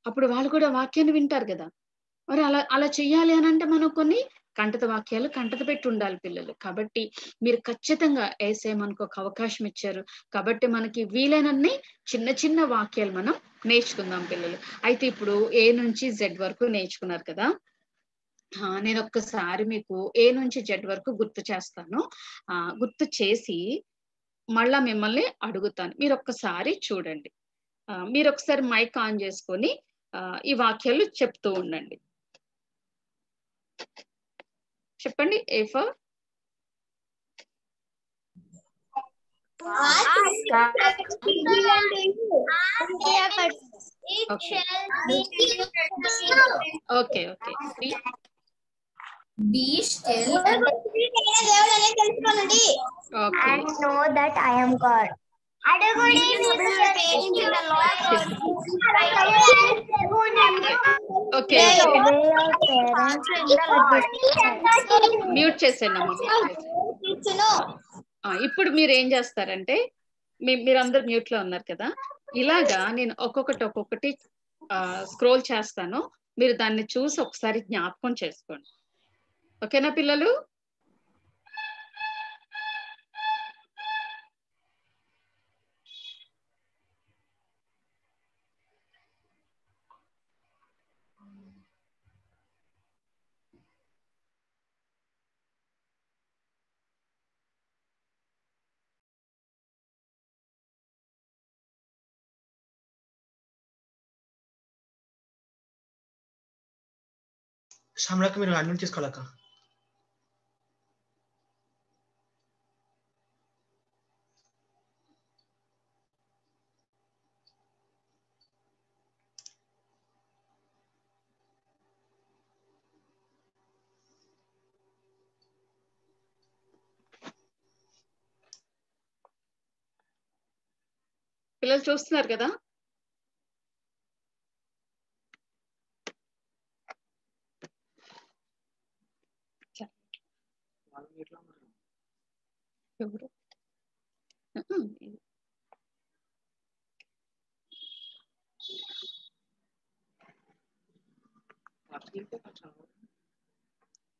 అప్పుడు వాళ్ళు కూడా వాక్యాన్ని వింటారు కదా. మరి అలా అలా చెయ్యాలి అని అంటే మనం కొన్ని కంటత వాక్యాలు కంటత పెట్టి ఉండాలి పిల్లలు. కాబట్టి మీరు ఖచ్చితంగా యేసయ్య మనకు ఒక అవకాశం ఇచ్చారు కాబట్టి మనకి వీలైనన్ని చిన్న చిన్న వాక్యాలు మనం నేర్చుకుందాం పిల్లలు. అయితే ఇప్పుడు ఏ నుంచి జెడ్ వరకు నేర్చుకున్నారు కదా, నేను ఒక్కసారి మీకు ఏ నుంచి జెడ్ వరకు గుర్తు చేస్తాను, ఆ గుర్తు చేసి మళ్ళా మిమ్మల్ని అడుగుతాను, మీరు ఒక్కసారి చూడండి. ఆ మీరు ఒకసారి మైక్ ఆన్ చేసుకొని ఆ ఈ వాక్యాలు చెప్తూ ఉండండి. చెప్పండి. A for okay okay Be still and know that I am God. Okay. Mute చేసేయండి అమ్మ. ఇప్పుడు మీరు ఏం చేస్తారంటే మీరందరూ మ్యూట్ లో ఉన్నారు కదా, ఇలాగా నేను ఒక్కొక్కటి ఒక్కొక్కటి స్క్రోల్ చేస్తాను, మీరు దాన్ని చూసి ఒకసారి జ్ఞాపకం చేసుకోండి. ఓకేనా పిల్లలు? శ్యామలకి మీరు అడ్మిట్ చేసుకోలేక పిల్లలు చూస్తున్నారు కదా.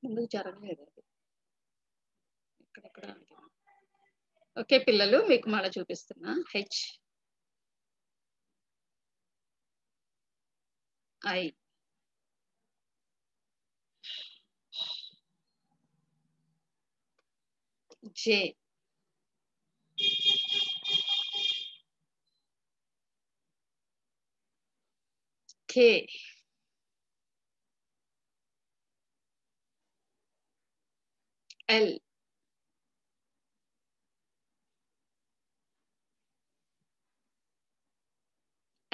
ముందుకు జరగలేదు. ఓకే పిల్లలు, మీకు మళ్ళీ చూపిస్తున్నా. H I J K L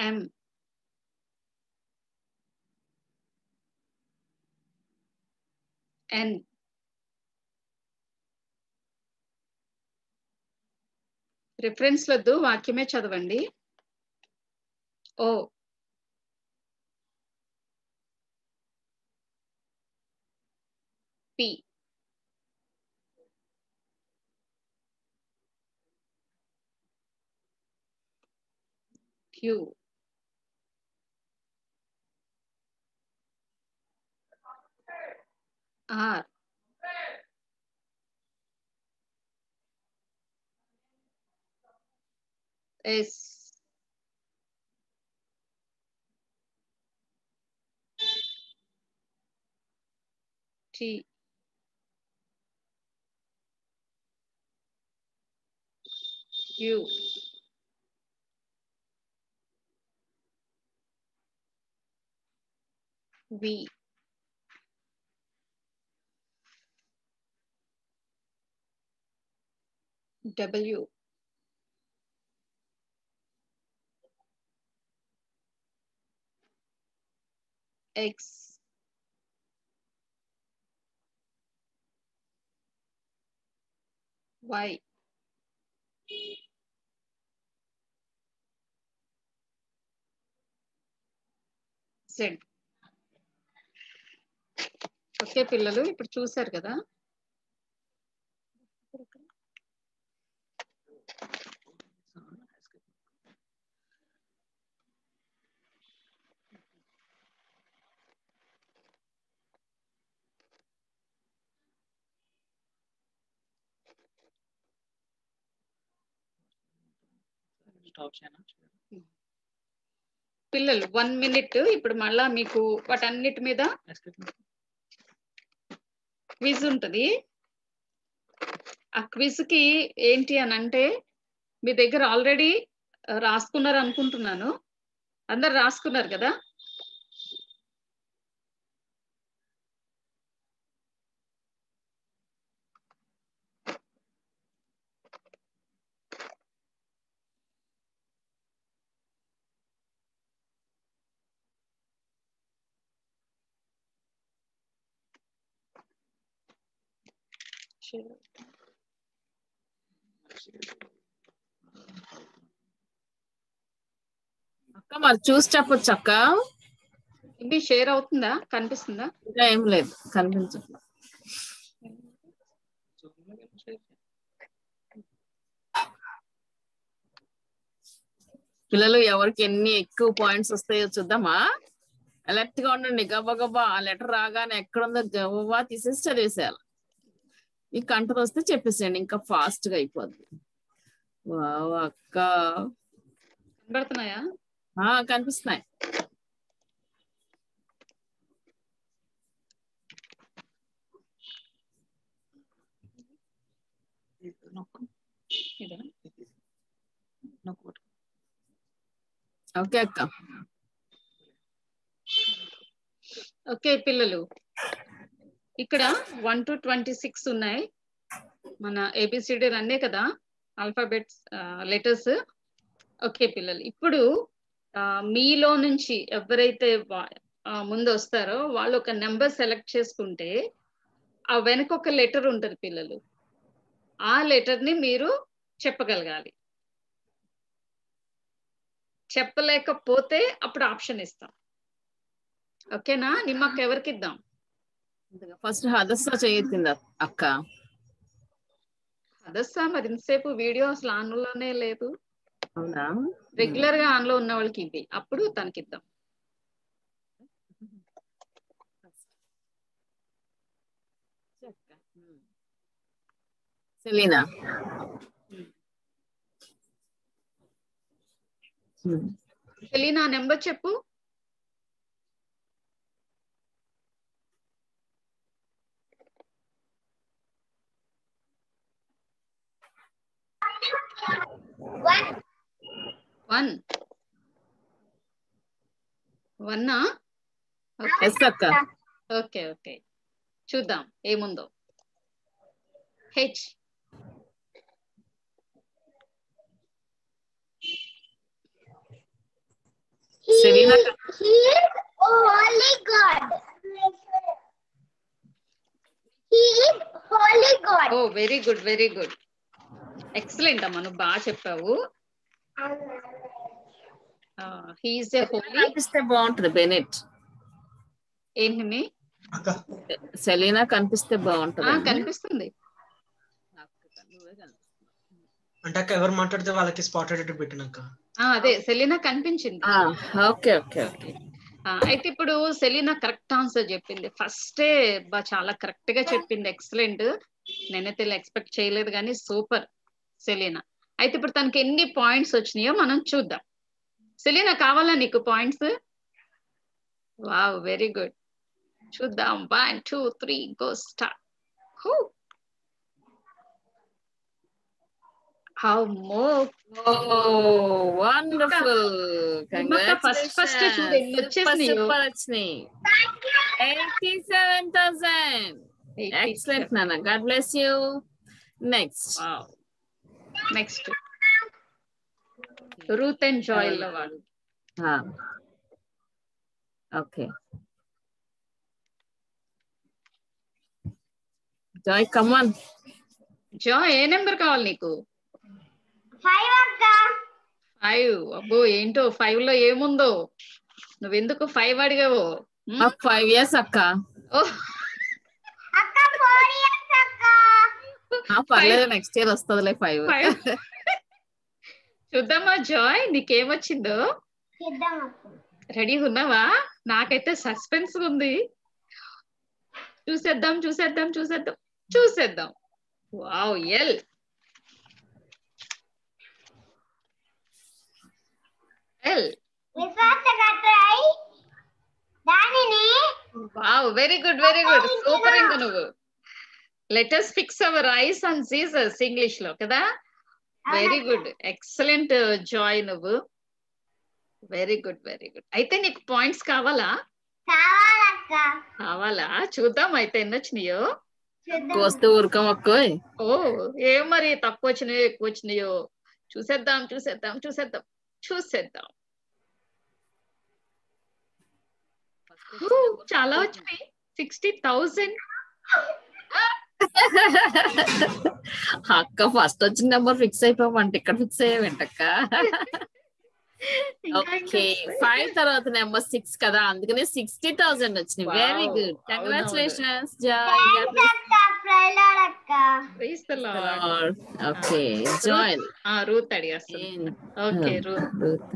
M N reference లద్దు, వాక్యమే చదవండి. O P Q R is T. U. V. W. X. Y, Z. Okay पिल्ललु इप्पुडु चूसारु कदा పిల్లలు వన్ మినిట్ ఇప్పుడు మళ్ళా మీకు వాటన్నిటి మీద క్విజ్ ఉంటది. ఆ క్విజ్ కి ఏంటి అని అంటే మీ దగ్గర ఆల్రెడీ రాసుకున్నారు అనుకుంటున్నాను. అందరు రాసుకున్నారు కదా? అక్క మరి చూసి చెప్పొచ్చు అక్క. ఇది షేర్ అవుతుందా? కనిపిస్తుందా? ఇంకా ఏం లేదు, కనిపించట్లేదు. పిల్లలు ఎవరికి ఎన్ని ఎక్కువ పాయింట్స్ వస్తాయో చూద్దామా? అలర్ట్ గా ఉండండి. గబ్బా గబ్బా ఆ లెటర్ రాగానే ఎక్కడుందో గవ్వా తీసేసి చదివేసేయాలి. ఈ కంటర్ వస్తే చెప్పేసేయండి, ఇంకా ఫాస్ట్ గా అయిపోద్ది. వావ్ అక్క కనబడుతున్నాయా? ఆ కనిపిస్తున్నాయి. ఓకే అక్క. ఓకే పిల్లలు ఇక్కడ వన్ టు ట్వంటీ సిక్స్ ఉన్నాయి. మన ఏబిసిడి అన్నే కదా ఆల్ఫాబెట్స్ లెటర్స్. ఓకే పిల్లలు ఇప్పుడు మీలో నుంచి ఎవరైతే ముందు వస్తారో వాళ్ళు ఒక నెంబర్ సెలెక్ట్ చేసుకుంటే ఆ వెనక ఒక లెటర్ ఉంటుంది పిల్లలు. ఆ లెటర్ ని మీరు చెప్పగలగాలి. చెప్పలేకపోతే అప్పుడు ఆప్షన్ ఇస్తాం. ఓకేనా? నిమ్మకి ఎవరికి ఇద్దాం? ఫస్ట్ హదస్సా చేయొద్దు అక్క. హదస్సా మరి ఇంతసేపు వీడియో అసలు ఆన్ లోనే లేదు. అవునా? రెగ్యులర్ గా ఆన్ లో ఉన్న వాళ్ళకి ఇది, అప్పుడు తనకి ఇద్దాం. సెలీనా సెలీనా నెంబర్ చెప్పు. One. One. One na? Okay. Yes, akka. Okay, okay. Chuddam. Emundo. H. He, he is holy God. He is holy God. Oh, very good, very good. Excellent అమ్మ, నువ్వు బాగా చెప్పావు. బాగుంటది బెనెట్. ఏంటి Selena కనిపిస్తే బాగుంటది? కనిపిస్తుంది అంటే ఎవరు మాట్లాడితే వాళ్ళకి స్పాట్ పెట్టినాక అదే సెలీనా కనిపించింది. Okay okay okay. అయితే ఇప్పుడు సెలీనా కరెక్ట్ ఆన్సర్ చెప్పింది. ఫస్టే బా చాలా కరెక్ట్ గా చెప్పింది. ఎక్సలెంట్. నేనైతే ఇలా ఎక్స్పెక్ట్ చేయలేదు కానీ సూపర్ సెలీనా. అయితే ఇప్పుడు తనకి ఎన్ని పాయింట్స్ వచ్చాయో మనం చూద్దాం. సెలీనా కావాలా నీకు పాయింట్స్? Wow very good. చూద్దాం one two three go start. Who how more. Oh wonderful. First first చూడు ఎన్ని వచ్చేసాయి. సూపర్ వచ్చేసాయి. eighty-seven thousand. Excellent Nana, God bless you. Next. Wow. Next. Ruth and Joy Lawan. हाँ. Okay. Joy, come on. Joy, A number కావాలి నీకు? five అక్క. five. అబ్బో ఏంటో five లో ఏముందో? నువ్వెందుకు five అడిగావో? Hmm? five years అక్క. Oh. అక్క four years అక్క. हाँ పర్లేదు నెక్స్ట్ ఇయర్ వస్తదిలే five. చూద్దామా జాయ్ నీకేమొచ్చిందో? రెడీ ఉన్నావా? నాకైతే సస్పెన్స్ ఉంది. చూసేద్దాం చూసేద్దాం చూసేద్దాం చూసేద్దాం. Wow L. L wow very good very good super. ఇంకా నువ్వు let us fix our eyes on Jesus English lo kada. Very good, excellent Joy. Nuvu very good very good. Aithe neeku points kavala kavala akka kavala chuddam. Aithe ennochniyo kostu urkam akkoy. Oh em mari takku ochniyo ekku ochniyo chuseddam chuseddam chuseddam chuseddam. Chala ochnayi sixty thousand. అక్క first వచ్చిన number fix అయిపోమంటే ఇక్కడ fix అయ్యేవేంటక్క. Okay five తర్వాత number six కదా, అందుకనే sixty thousand వచ్చింది. Very good, congratulations Joy. Okay Joy Ruth అడిగేస్తాను. ఓకే రూత్ రూత్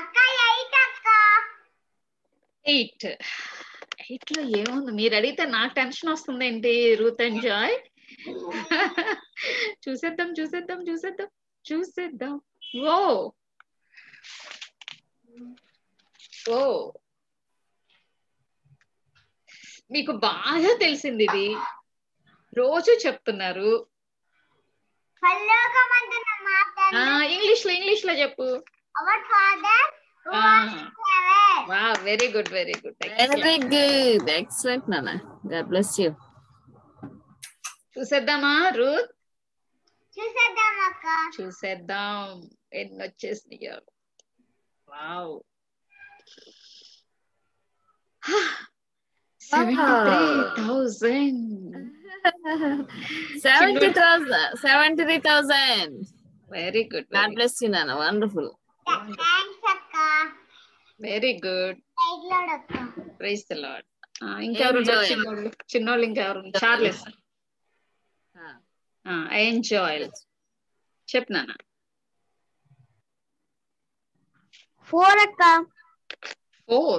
అక్క ఎయిట్ అక్క. ఎయిట్ ఇట్లా ఏముంది మీరు అడిగితే నాకు టెన్షన్ వస్తుంది ఏంటి రూత్ అండ్ జాయ్. చూసేద్దాం చూసేద్దాం చూసేద్దాం చూసేద్దాం. ఓ ఓ మీకు బాగా తెలిసింది ఇది, రోజు చెప్తున్నారు. ఇంగ్లీష్ లో ఇంగ్లీష్ లో చెప్పు. Wow, very good, very good. Excellent. Very good, excellent, Nana. God bless you. Chuseddama, Ruth. Chuseddam akka. Chuseddam. Enno chesniya. Wow. seventy-three thousand. seventy thousand. seventy-three thousand. Very good. Very God bless you, Nana. Wonderful. Thanks, akka. Very good. Praise the Lord. Ah, inkaru chinnoll chinnoll inkaru Charles. Ha. Ah, enjoy. Chepnana. four akka. four.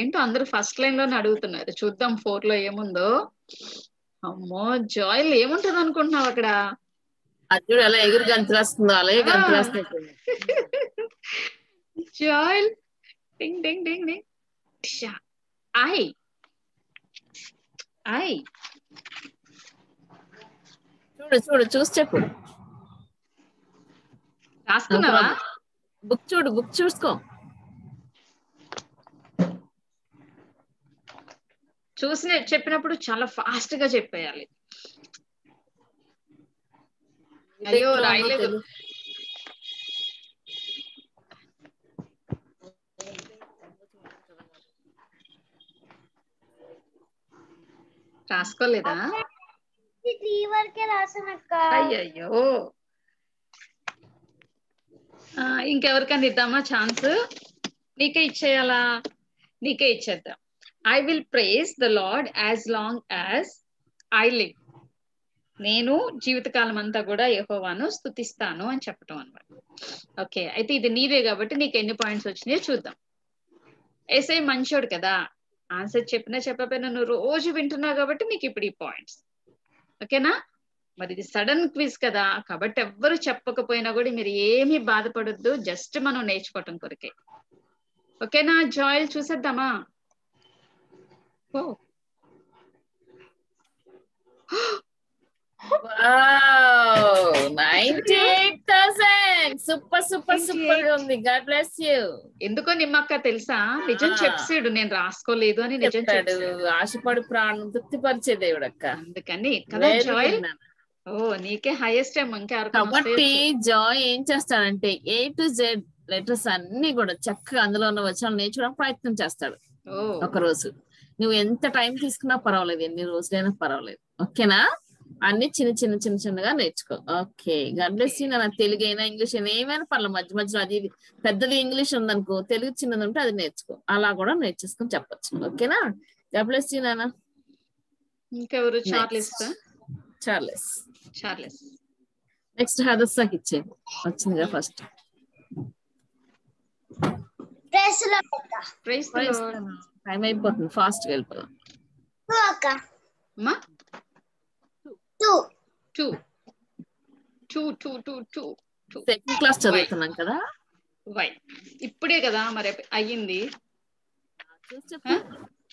ఏంటో అందరూ first line లోనే అడుగుతున్నారు. చూద్దాం four లో ఏముందో. అమ్మో Joy ఏముంటది అనుకుంటున్నావు అక్కడ? అది చూడు అలా ఎగురు గంతులేస్తుందో, అలాగే గంతులేస్తుంది. Joy ding ding ding ding. Tisha. I. I. చూడు చూడు చూసి చెప్పు. రాసుకున్నావా? బుక్ చూడు, బుక్ చూసుకో. చూసి చెప్పినప్పుడు చాలా ఫాస్ట్ గా చెప్పేయాలి. అయ్యో రాయలేదు. రాసుకోలేదా? అయ్యో ఇంకెవరికైనా ఇద్దామా ఛాన్స్? నీకే ఇచ్చేయాలా? నీకే ఇచ్చేద్దాం. I will praise the Lord as long as I live. నేను జీవితకాలం అంతా కూడా యెహోవాను స్తుతిస్తాను అని చెప్పటం అన్నమాట. ఓకే అయితే ఇది నీవే కాబట్టి నీకు ఎన్ని పాయింట్స్ వచ్చినాయో చూద్దాం. ఎస్ఐ మంచోడు కదా, ఆన్సర్ చెప్పినా చెప్పకపోయినా నువ్వు రోజు వింటున్నావు కాబట్టి నీకు ఇప్పుడు ఈ పాయింట్స్. ఓకేనా? మరి ఇది సడన్ క్విజ్ కదా కాబట్టి ఎవ్వరు చెప్పకపోయినా కూడా మీరు ఏమీ బాధపడొద్దు జస్ట్ మనం నేర్చుకోవడం కొరకే ఓకేనా జాయిల్ చూసేద్దామా oh wow ninety-eight thousand super super super ఉంది గాడ్ బ్లెస్ యు ఎందుకో నిమ్మక్క తెలుసా నిజం చెప్పాడు నేను రాసుకోలేదు అని నిజం చెప్పాడు ఆశపడి ప్రాణం దుఃఖపరిచే దేవుడక్క అందుకని కదా జాయిల్ Oh, नीके highest जॉय एम चेस्ताडंटे ए टू जेड लेटर्स अन्नी कूडा चक्कगा अंदुलो उन्न वचनालु नेर्चुकोवడానికి प्रयत्నం చేస్తాడు ఒక రోజు నువ్వు ఎంత టైం తీసుకున్నా పర్వాలేదు ఎన్ని రోజులైనా పర్వాలేదు ఓకేనా అన్ని చిన్న చిన్న చిన్న చిన్నగా నేర్చుకో ఓకే గాడ్ బ్లెస్ యు నా తెలుగైనా ఇంగ్లీష్ ఏమైనా పర్లేదు మధ్య మధ్యలో అది పెద్దది ఇంగ్లీష్ ఉందనుకో తెలుగు చిన్నది ఉంటే అది నేర్చుకో అలా కూడా నేర్చేసుకొని చెప్పొచ్చు ఓకేనా గాడ్ బ్లెస్ యు నానా ఇంకెవరు చార్లిస్తా చార్లెస్ చార్లెస్ నెక్స్ట్ హదస్సాకి ఇచ్చేది వచ్చిందిగా ఫస్ట్ ప్రైస్ లో అక్క ప్రైస్ లో టైం అయిపోతుంది ఫాస్ట్ గా వెళ్ళిపోదాం టూ అక్క అమ్మా two two two two two two second class చదువుతున్నాం కదా వై ఇప్పుడే కదా మరి అయ్యింది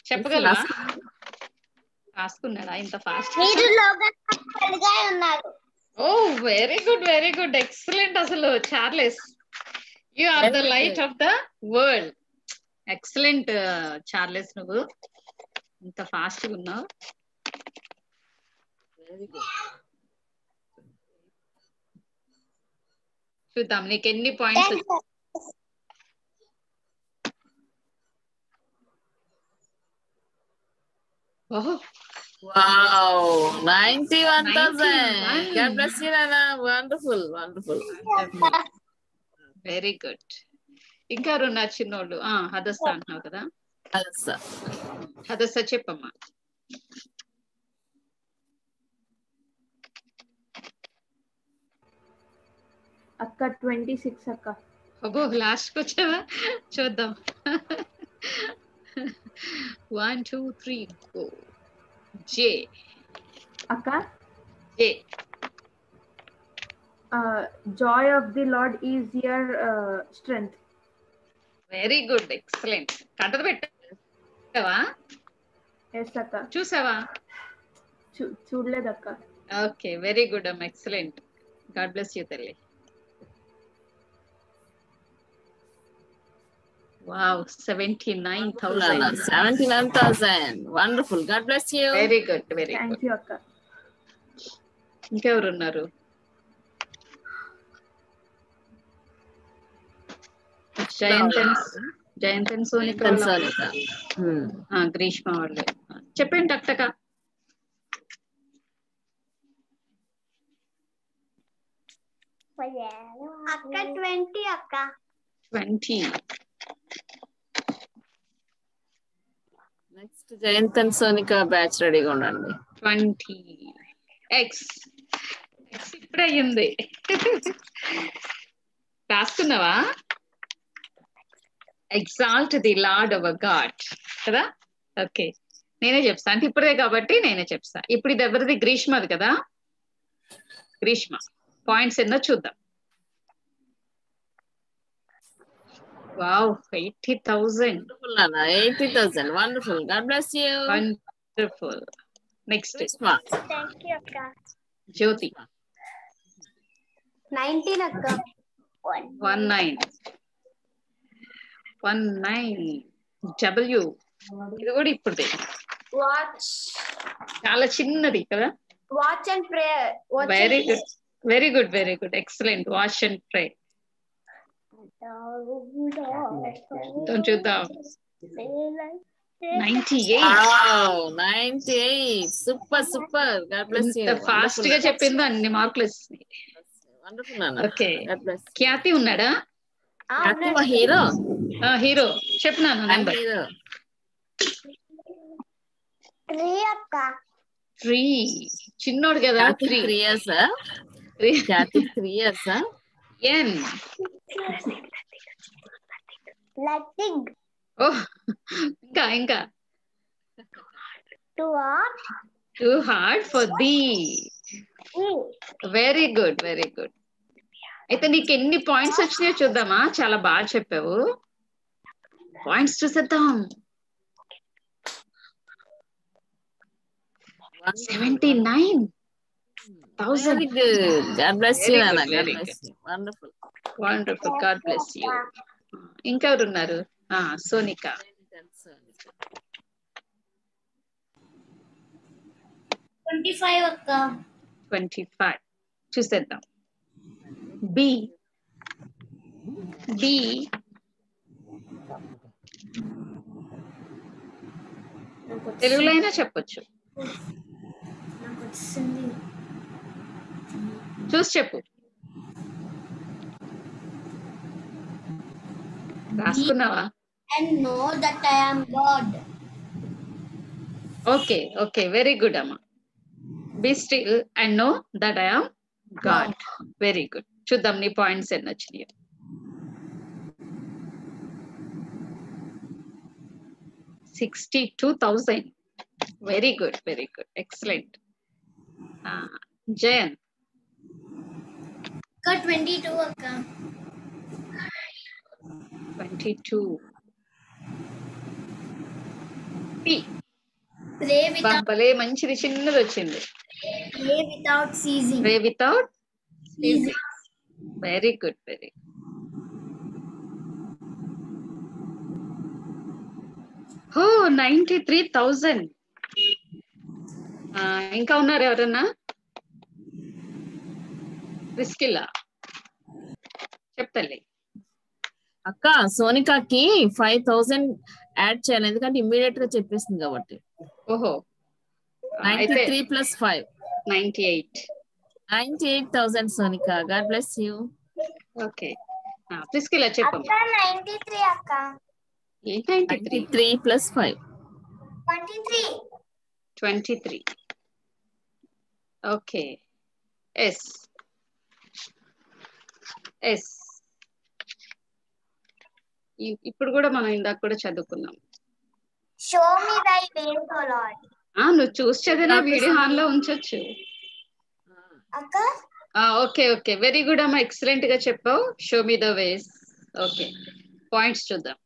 చెప్పగలవా రాసుకున్నాడా ఇంత ఫాస్ట్ మీరు లోగన్ తెలుగా ఉన్నారు oh very good very good excellent అసలు Charles you are the light of the world excellent Charles నువ్వు ఇంత ఫాస్ట్ గా ఉన్నావు వెరీ గుడ్ చూద్దాం నీకు ఎన్ని points Oh wow ninety-one thousand God bless you Nana wonderful wonderful very good inga runa chinnodu ah hadassa antnao kada hadassa hadassa cheppamma akka twenty-six akka obo last kochava chuddam One, two, three, go. J. Akka. J. Uh, joy of the Lord is your uh, strength. Very good, excellent. Kanta betta. Ava. Yes, Akka. Choose Ava. Choose le Akka. Okay, very good. I'm excellent. God bless you, Telli. Wow, seventy-nine thousand. Seventy-nine thousand. Wonderful. God bless you. Very good. Very good. Thank you, Akka. Inka evaru unnaru? Jayantan, Jayantan Sonika. Sonika. Hmm. Ah, Grishma varu. Cheppandi Akka. Akka twenty, Akka. Twenty. Next Jayanth and Sonika batch ready ga undandi twenty x x ippude ayindi rastunnava exalt the Lord our God kada okay nene chepsa ante ippude kabatti nene chepsa ippudu idu everadi Grishma adu kada Grishma points enna chuddam Wow, eighty thousand. Wonderful, Nana. Eighty thousand. Wonderful. God bless you. Wonderful. Next. Grishma. Thank you, Akka. Jyoti. Nineteen, Akka. One. One nine. One nine. W. Idu kuda ippude. Watch. Chaala chinnadi kada. Watch and pray. Watch very and good. Pray. Very good. Very good. Excellent. Watch and pray. Don't you doubt? ninety-eight. Wow, ninety-eight. Super, super. God bless you. The fast ga cheppindu anni marks lessni. Wonderful Nana. Okay. God bless. Kyati unnada? Kyati ma hero. Ah hero. Chep Nana number. Hero. three akka. three. Chinnodu kada three. three years ah. Kyati three years ah. N. Nothing. Oh, inka inka. Too hard. Too hard for thee. Very good very good. అయితే నీకు ఎన్ని points వచ్చాయో చూద్దామా? చాలా బాగా చెప్పావు. Points చూసేద్దాం. Seventy nine. Very good. God bless you, Anna. God bless you. Wonderful. Wonderful. God bless you. Inka unnaru. Ah, Sonika. twenty-five akka. twenty-five. Chusedam. B. B. Telugulo aina cheppochu. Naku vachindi. చూసి చెప్పు. రాసుకున్నావా? And know that I am God. Okay, okay, very good, Amma. Be still and know that I am God. Very good. చూద్దాం నీ points ఎన్ని వచ్చినాయో. sixty-two thousand. Very good, very good. Excellent. Ah, Jayan. twenty-two akka. twenty-two. P. Pray without. Bale manchidi chinnadu ochindi. Pray without ceasing. Pray without ceasing. Very good, very good. Oh, ninety-three thousand. Ah, inka unnaru evarana? Priscilla. చెప్తాలే అక్క. సోనికాకి five thousand add చేయాలి ఎందుకంటే immediate గా చెప్పేసింది కాబట్టి. ఓహో, ninety three plus five ninety eight ninety eight thousand Sonika. God bless you. Okay Priscilla చెప్పు. Ninety three అక్క. Ninety three plus five twenty three twenty three okay. Yes yes ఇప్పుడు కూడా మనం ఇందాక కూడా చదువుకున్నాం. షో మీ దై వేస్ ఓ లార్డ్. ఆ నువ్వు చూసేదేనా వీడియో హాన్ లో ఉంచొచ్చు అక్క. ఆ ఓకే ఓకే వెరీ గుడ్ అమ్మా. ఎక్సలెంట్ గా చెప్పావు. Show me the ways. Okay points చూద్దాం.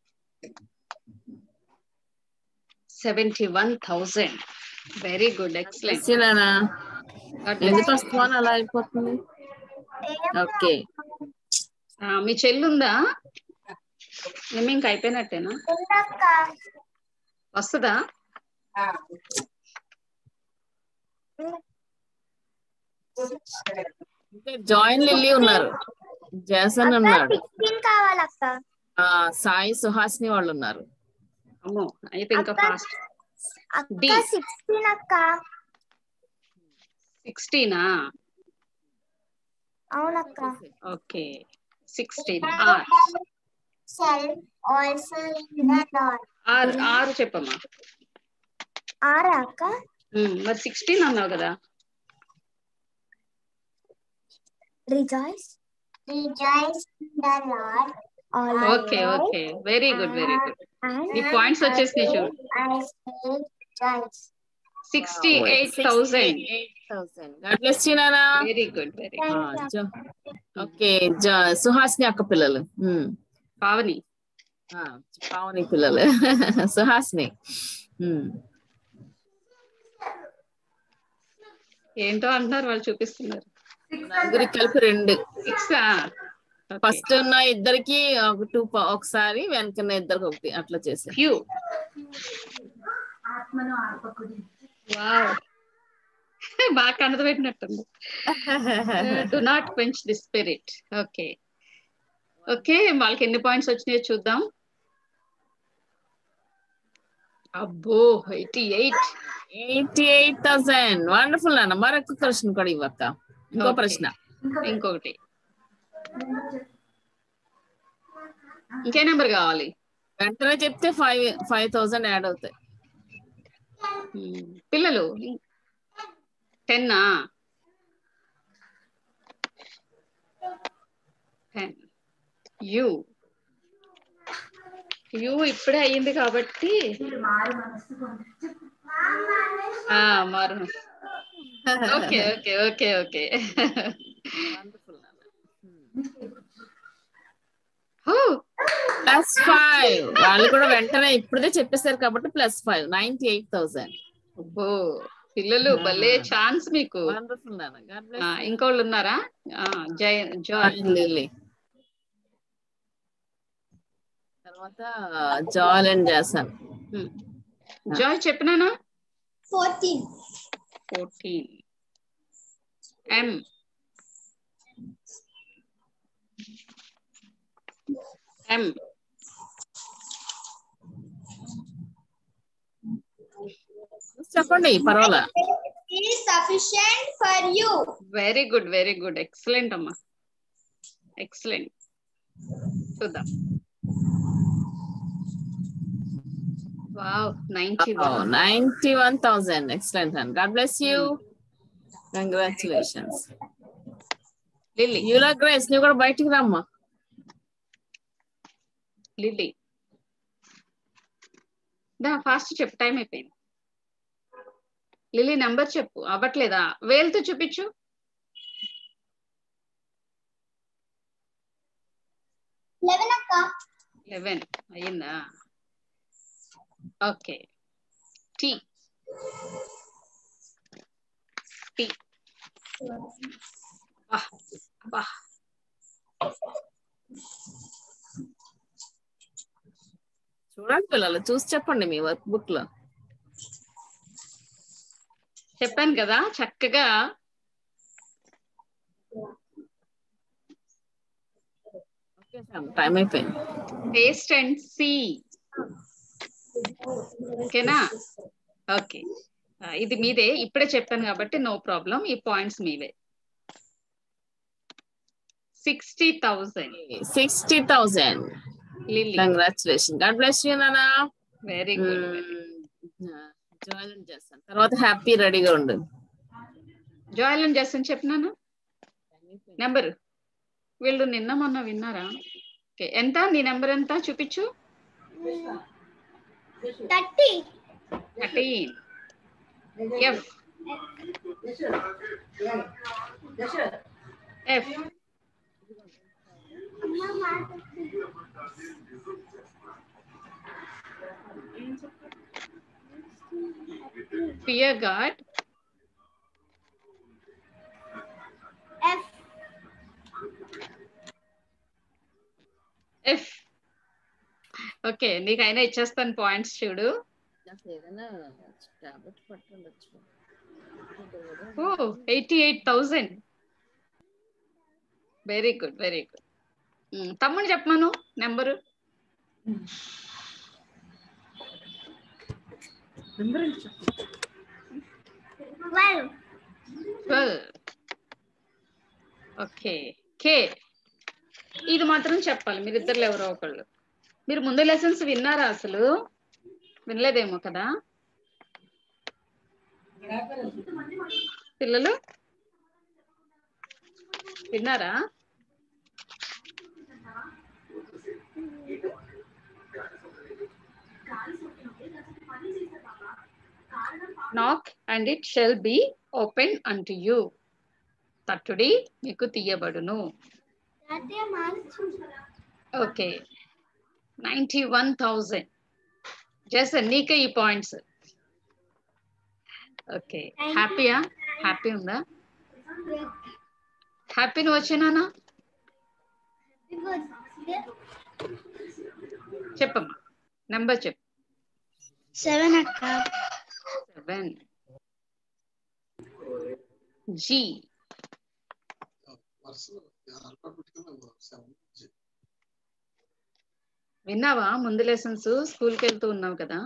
Seventy one thousand. Very good. Excellent. Selena ఎందుకు వస్తున్నావు అలా అయిపోతుంది? ఓకే మీ చెల్లుందా? మేము ఇంకా అయిపోయినట్టేనా? వస్తుందా? జాయిన్ లిల్లీ ఉన్నారు, జాసన్ ఉన్నాడు, సాయి సుహాసిని వాళ్ళు ఉన్నారు. అమ్మో అయితే ఇంకా ఫాస్ట్. సిక్స్టీనా? అవునక్క. Okay sixteen. R also in the Lord. R R చెప్పమ్మా. R అక్క. మరి సిక్స్టీన్ అన్నావు కదా. Rejoice. Rejoice in the Lord. Okay, okay. Very good, very good. The points వచ్చేసి చూడు. sixty-eight thousand. God bless you, Nana. Very good, very good. Okay, Suhasini అక్క పిల్లలు. పావని పావని పిల్లలు సుహాస్ని. ఏంటో అంటున్నారు వాళ్ళు చూపిస్తున్నారు. నలుగురికి కలిపి రెండు సిక్స్. ఫస్ట్ ఉన్న ఇద్దరికి ఒక టూ ఒకసారి, వెనకన్న ఇద్దరికి ఒకటి అట్లా చేసారు. యూ బాగా కన్నది పెట్టినట్టుంది. Do not quench the spirit. Okay okay వాళ్ళకి ఎన్ని పాయింట్స్ వచ్చినాయో చూద్దాం. అబ్బో eighty eight eighty eight thousand. Wonderful అన్న. మరొక ప్రశ్న కూడా ఇవ్వక్క. ఇంకో ప్రశ్న ఇంకొకటి. ఇంకే నెంబర్ కావాలి? వెంటనే చెప్తే ఫైవ్ ఫైవ్ థౌసండ్ యాడ్ అవుతాయి. పిల్లలు టెన్నా? టెన్. యూ యూ ఇప్పుడే అయ్యింది కాబట్టి మారు మనసు. okay okay okay okay Wonderful. Oh, plus five వాళ్ళు కూడా వెంటనే ఇప్పుడే చెప్పేశారు కాబట్టి plus five ninety-eight thousand అబ్బో పిల్లలు భలే ఛాన్స్ మీకు వండర్ఫుల్ నాన్న గాడ్ బ్లెస్ ఆ ఇంకొల్లు ఉన్నారా ఆ జై జాయ్ లిల్లీ తర్వాత జాయ్ అండ్ జాసన్ జాయ్ చెప్పనానా fourteen fourteen m m చెప్పండి పర్వాలా it is sufficient for you very good very good excellent amma excellent sudha wow ninety-one oh, ninety-one thousand excellent and god bless you congratulations lily you like grace you got biting ramma lily da fast chep time ayipoyindi Lily number చెప్పు అవ్వట్లేదా వేల్తో చూపించు eleven అక్క eleven అయ్యిందా okay tea tea వాహ్ వాహ్ చూడండి పిల్లలు చూసి చెప్పండి మీ వర్క్ బుక్ లో చెప్పాను కదా చక్కగా టేస్ట్ అండ్ సీ ఓకేనా ఓకే ఇది మీదే ఇప్పుడే చెప్పాను కాబట్టి నో ప్రాబ్లం ఈ పాయింట్స్ మీవే sixty thousand sixty thousand congratulation God bless you నానా వెరీ గుడ్ జాయిన్ చేస్తాను తర్వాత హ్యాపీ రెడీగా ఉండు జాయిన్ చేస్తాను చెప్పినాను నెంబర్ వీళ్ళు నిన్న మొన్న విన్నారా ఓకే ఎంత నీ నెంబర్ ఎంత చూపించు thirteen thirteen F F Fear God. F. F. Okay, నీకు అయినా ఇచ్చేస్తాను పాయింట్స్ చూడు. Oh, eighty-eight thousand. Very good, very good. తమ్ముడు చెప్పమను number. Number twelve twelve okay k ఇది మాత్రం చెప్పాలి మీరు ఇద్దరు ఎవరో ఒకళ్ళు మీరు ముందు లెసన్స్ విన్నారా అసలు వినలేదేమో కదా పిల్లలు విన్నారా knock and it shall be open unto you తట్టుడి మీకు తీయబడును ఓకే ninety-one thousand జస్ట్ నీకే ఈ పాయింట్స్ ఓకే హ్యాపీయా హ్యాపీ ఉందా హ్యాపీ నువ్వు వచ్చానా చెప్పమ్మా నెంబర్ చెప్పు seven అక్క seven G విన్నావా ముందు లెసన్స్ స్కూల్ కి వెళ్తూ ఉన్నావు కదా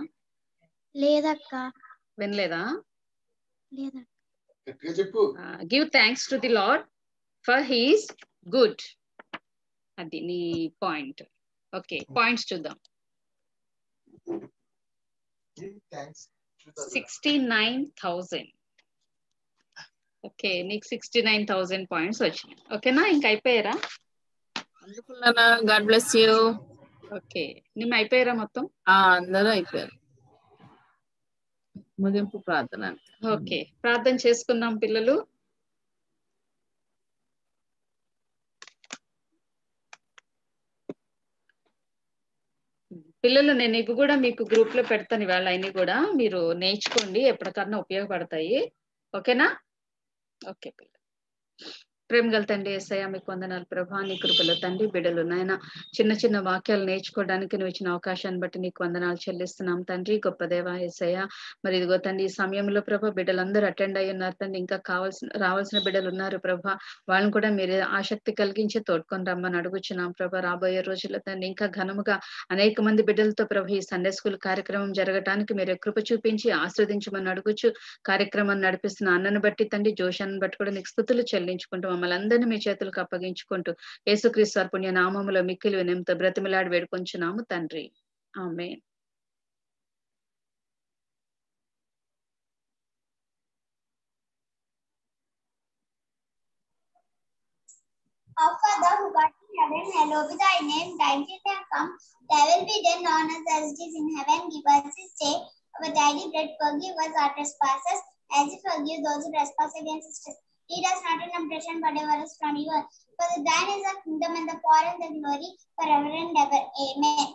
లేదక్క వినలేదా లేదక్క చెప్పు give thanks to the Lord for his good అది నీ పాయింట్ ఓకే పాయింట్స్ చూద్దాం give thanks sixty-nine thousand okay next sixty-nine thousand points vachina okay na inka ayipoyara andukullana god bless you okay nimma ayipoyara mottham ah andaru ayipoyaru ముగింపు ప్రార్థన. Okay, ప్రార్థన చేసుకుందాం పిల్లలు. పిల్లలు నేను ఇవి కూడా మీకు గ్రూప్ లో పెడతాను ఇవాళ. అయినా కూడా మీరు నేర్చుకోండి, ఎప్పటికన్నా ఉపయోగపడతాయి. ఓకేనా? ఓకే పిల్లలు. ప్రేమ గల తండ్రి యేసయ్య, మీకు వందనాలు ప్రభా. నీ కృపలో తండ్రి బిడ్డలు నాయన చిన్న చిన్న వాక్యాలు నేర్చుకోవడానికి నువ్వు ఇచ్చిన అవకాశాన్ని బట్టి నీకు వందనాలు చెల్లిస్తున్నాం తండ్రి. గొప్ప దేవా యేసయ్య, మరి ఇదిగో తండ్రి ఈ సమయంలో ప్రభా బిడ్డలందరూ అటెండ్ అయ్యి ఉన్నారు తండ్రి. ఇంకా కావాల్సిన రావాల్సిన బిడ్డలు ఉన్నారు ప్రభా. వాళ్ళని కూడా మీరు ఆసక్తి కలిగించి తోడుకొని రమ్మని అడుగుచున్నాం ప్రభా. రాబోయే రోజుల్లో తండ్రి ఇంకా ఘనముగా అనేక మంది బిడ్డలతో ప్రభా ఈ సండే స్కూల్ కార్యక్రమం జరగటానికి మీరు కృప చూపించి ఆశీర్వదించమని అడుగుచు. కార్యక్రమాన్ని నడిపిస్తున్న అన్నను బట్టి తండ్రి, జోషాన్ని బట్టి కూడా నీకు స్తుతులు చెల్లించుకుంటాం. మమ్మల్ని అందరినీ మీ చేతులకు అప్పగించుకుంటూ యేసుక్రీస్తు వారి పుణ్య నామములో మిక్కిలి వినయంతో బ్రతిమలాడి వేడుకొంచున్నాము తండ్రి. ఆమేన్. Of Father who art in heaven, hallowed be thy name. Thy kingdom come. Thy will be done on earth as it is in heaven. Give us this day our daily bread. Forgive us our trespasses, as we forgive those who trespass against us. Lead us not into temptation, but deliver us from evil. For thine is the kingdom and the power and the glory, forever and ever. Amen.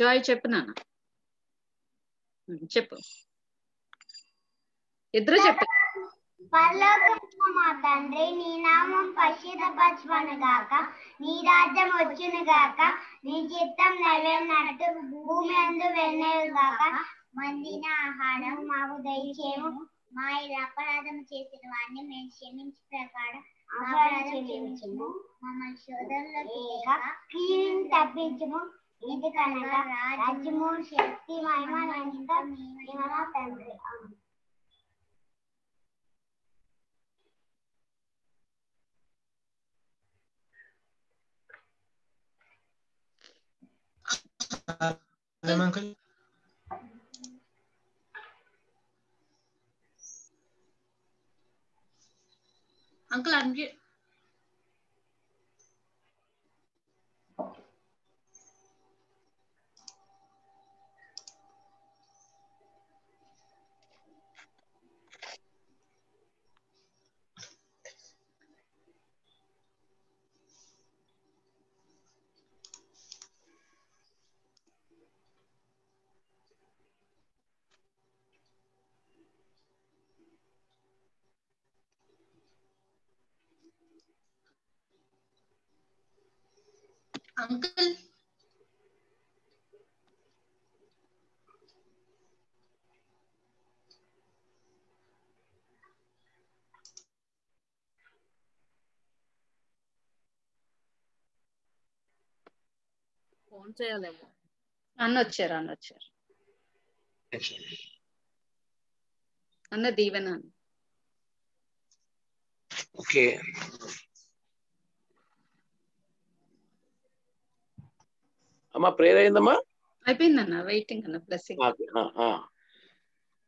Joy, cheppu nana. Cheppu. Idru cheppu. పరలోకమున తండ్రి, నీ నామం పరిశుద్ధపరచబడును గాక. నీ రాజ్యం వచ్చును గాక. నీ చిత్తం నెరవేరినట్టు భూమి యందు వెన్నెలగాక. మందిన ఆహారం మాకు దయచేయము. మా అపరాధం చేసిన వారిని మేము క్షమించు ప్రకారం అపరాధం క్షమించుము. మమ్మల్ని శోధనలోకి కీడును తప్పించుము. ఎందుకనగా రాజ్యము, శక్తి, మహిమ నీవే తండ్రి. I'm uncle. Uncle, I'm here. Uncle, phone cheyalemo anna vacharu anna vacharu anna divana. Okay. అమ్మా ప్రేయర్ అయిందమ్మా, అయిపోయిందన్నా. వెయిటింగ్ అన్న బ్లెస్సింగ్.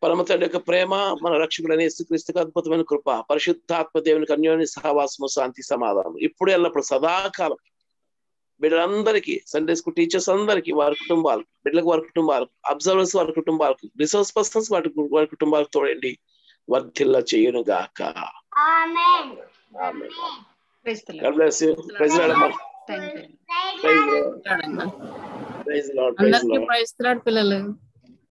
పరమ తండ్రి యొక్క ప్రేమ, మన రక్షకులైన యేసుక్రీస్తు అద్భుతమైన కృప, పరిశుద్ధాత్మ దేవునికి అన్యోన్య సహవాసము, శాంతి, సమాధానం ఇప్పుడు ఎల్లప్పుడు సదాకాలం బిడ్డలందరికీ, సండే స్కూల్ టీచర్స్ అందరికీ, వారి కుటుంబాలు, బిడ్డలకు వారి కుటుంబాలకు, అబ్జర్వర్స్ వారి కుటుంబాలకు, రిసోర్స్ పర్సన్స్ వారి వారి కుటుంబాలకు తోడండి, వర్ధిల్ల చేయును గాక. Amen. Amen. Praise the Lord. God bless you. Praise the Lord. Praise the Lord. Praise the Lord. Praise the Lord. Praise the Lord. Praise the Lord.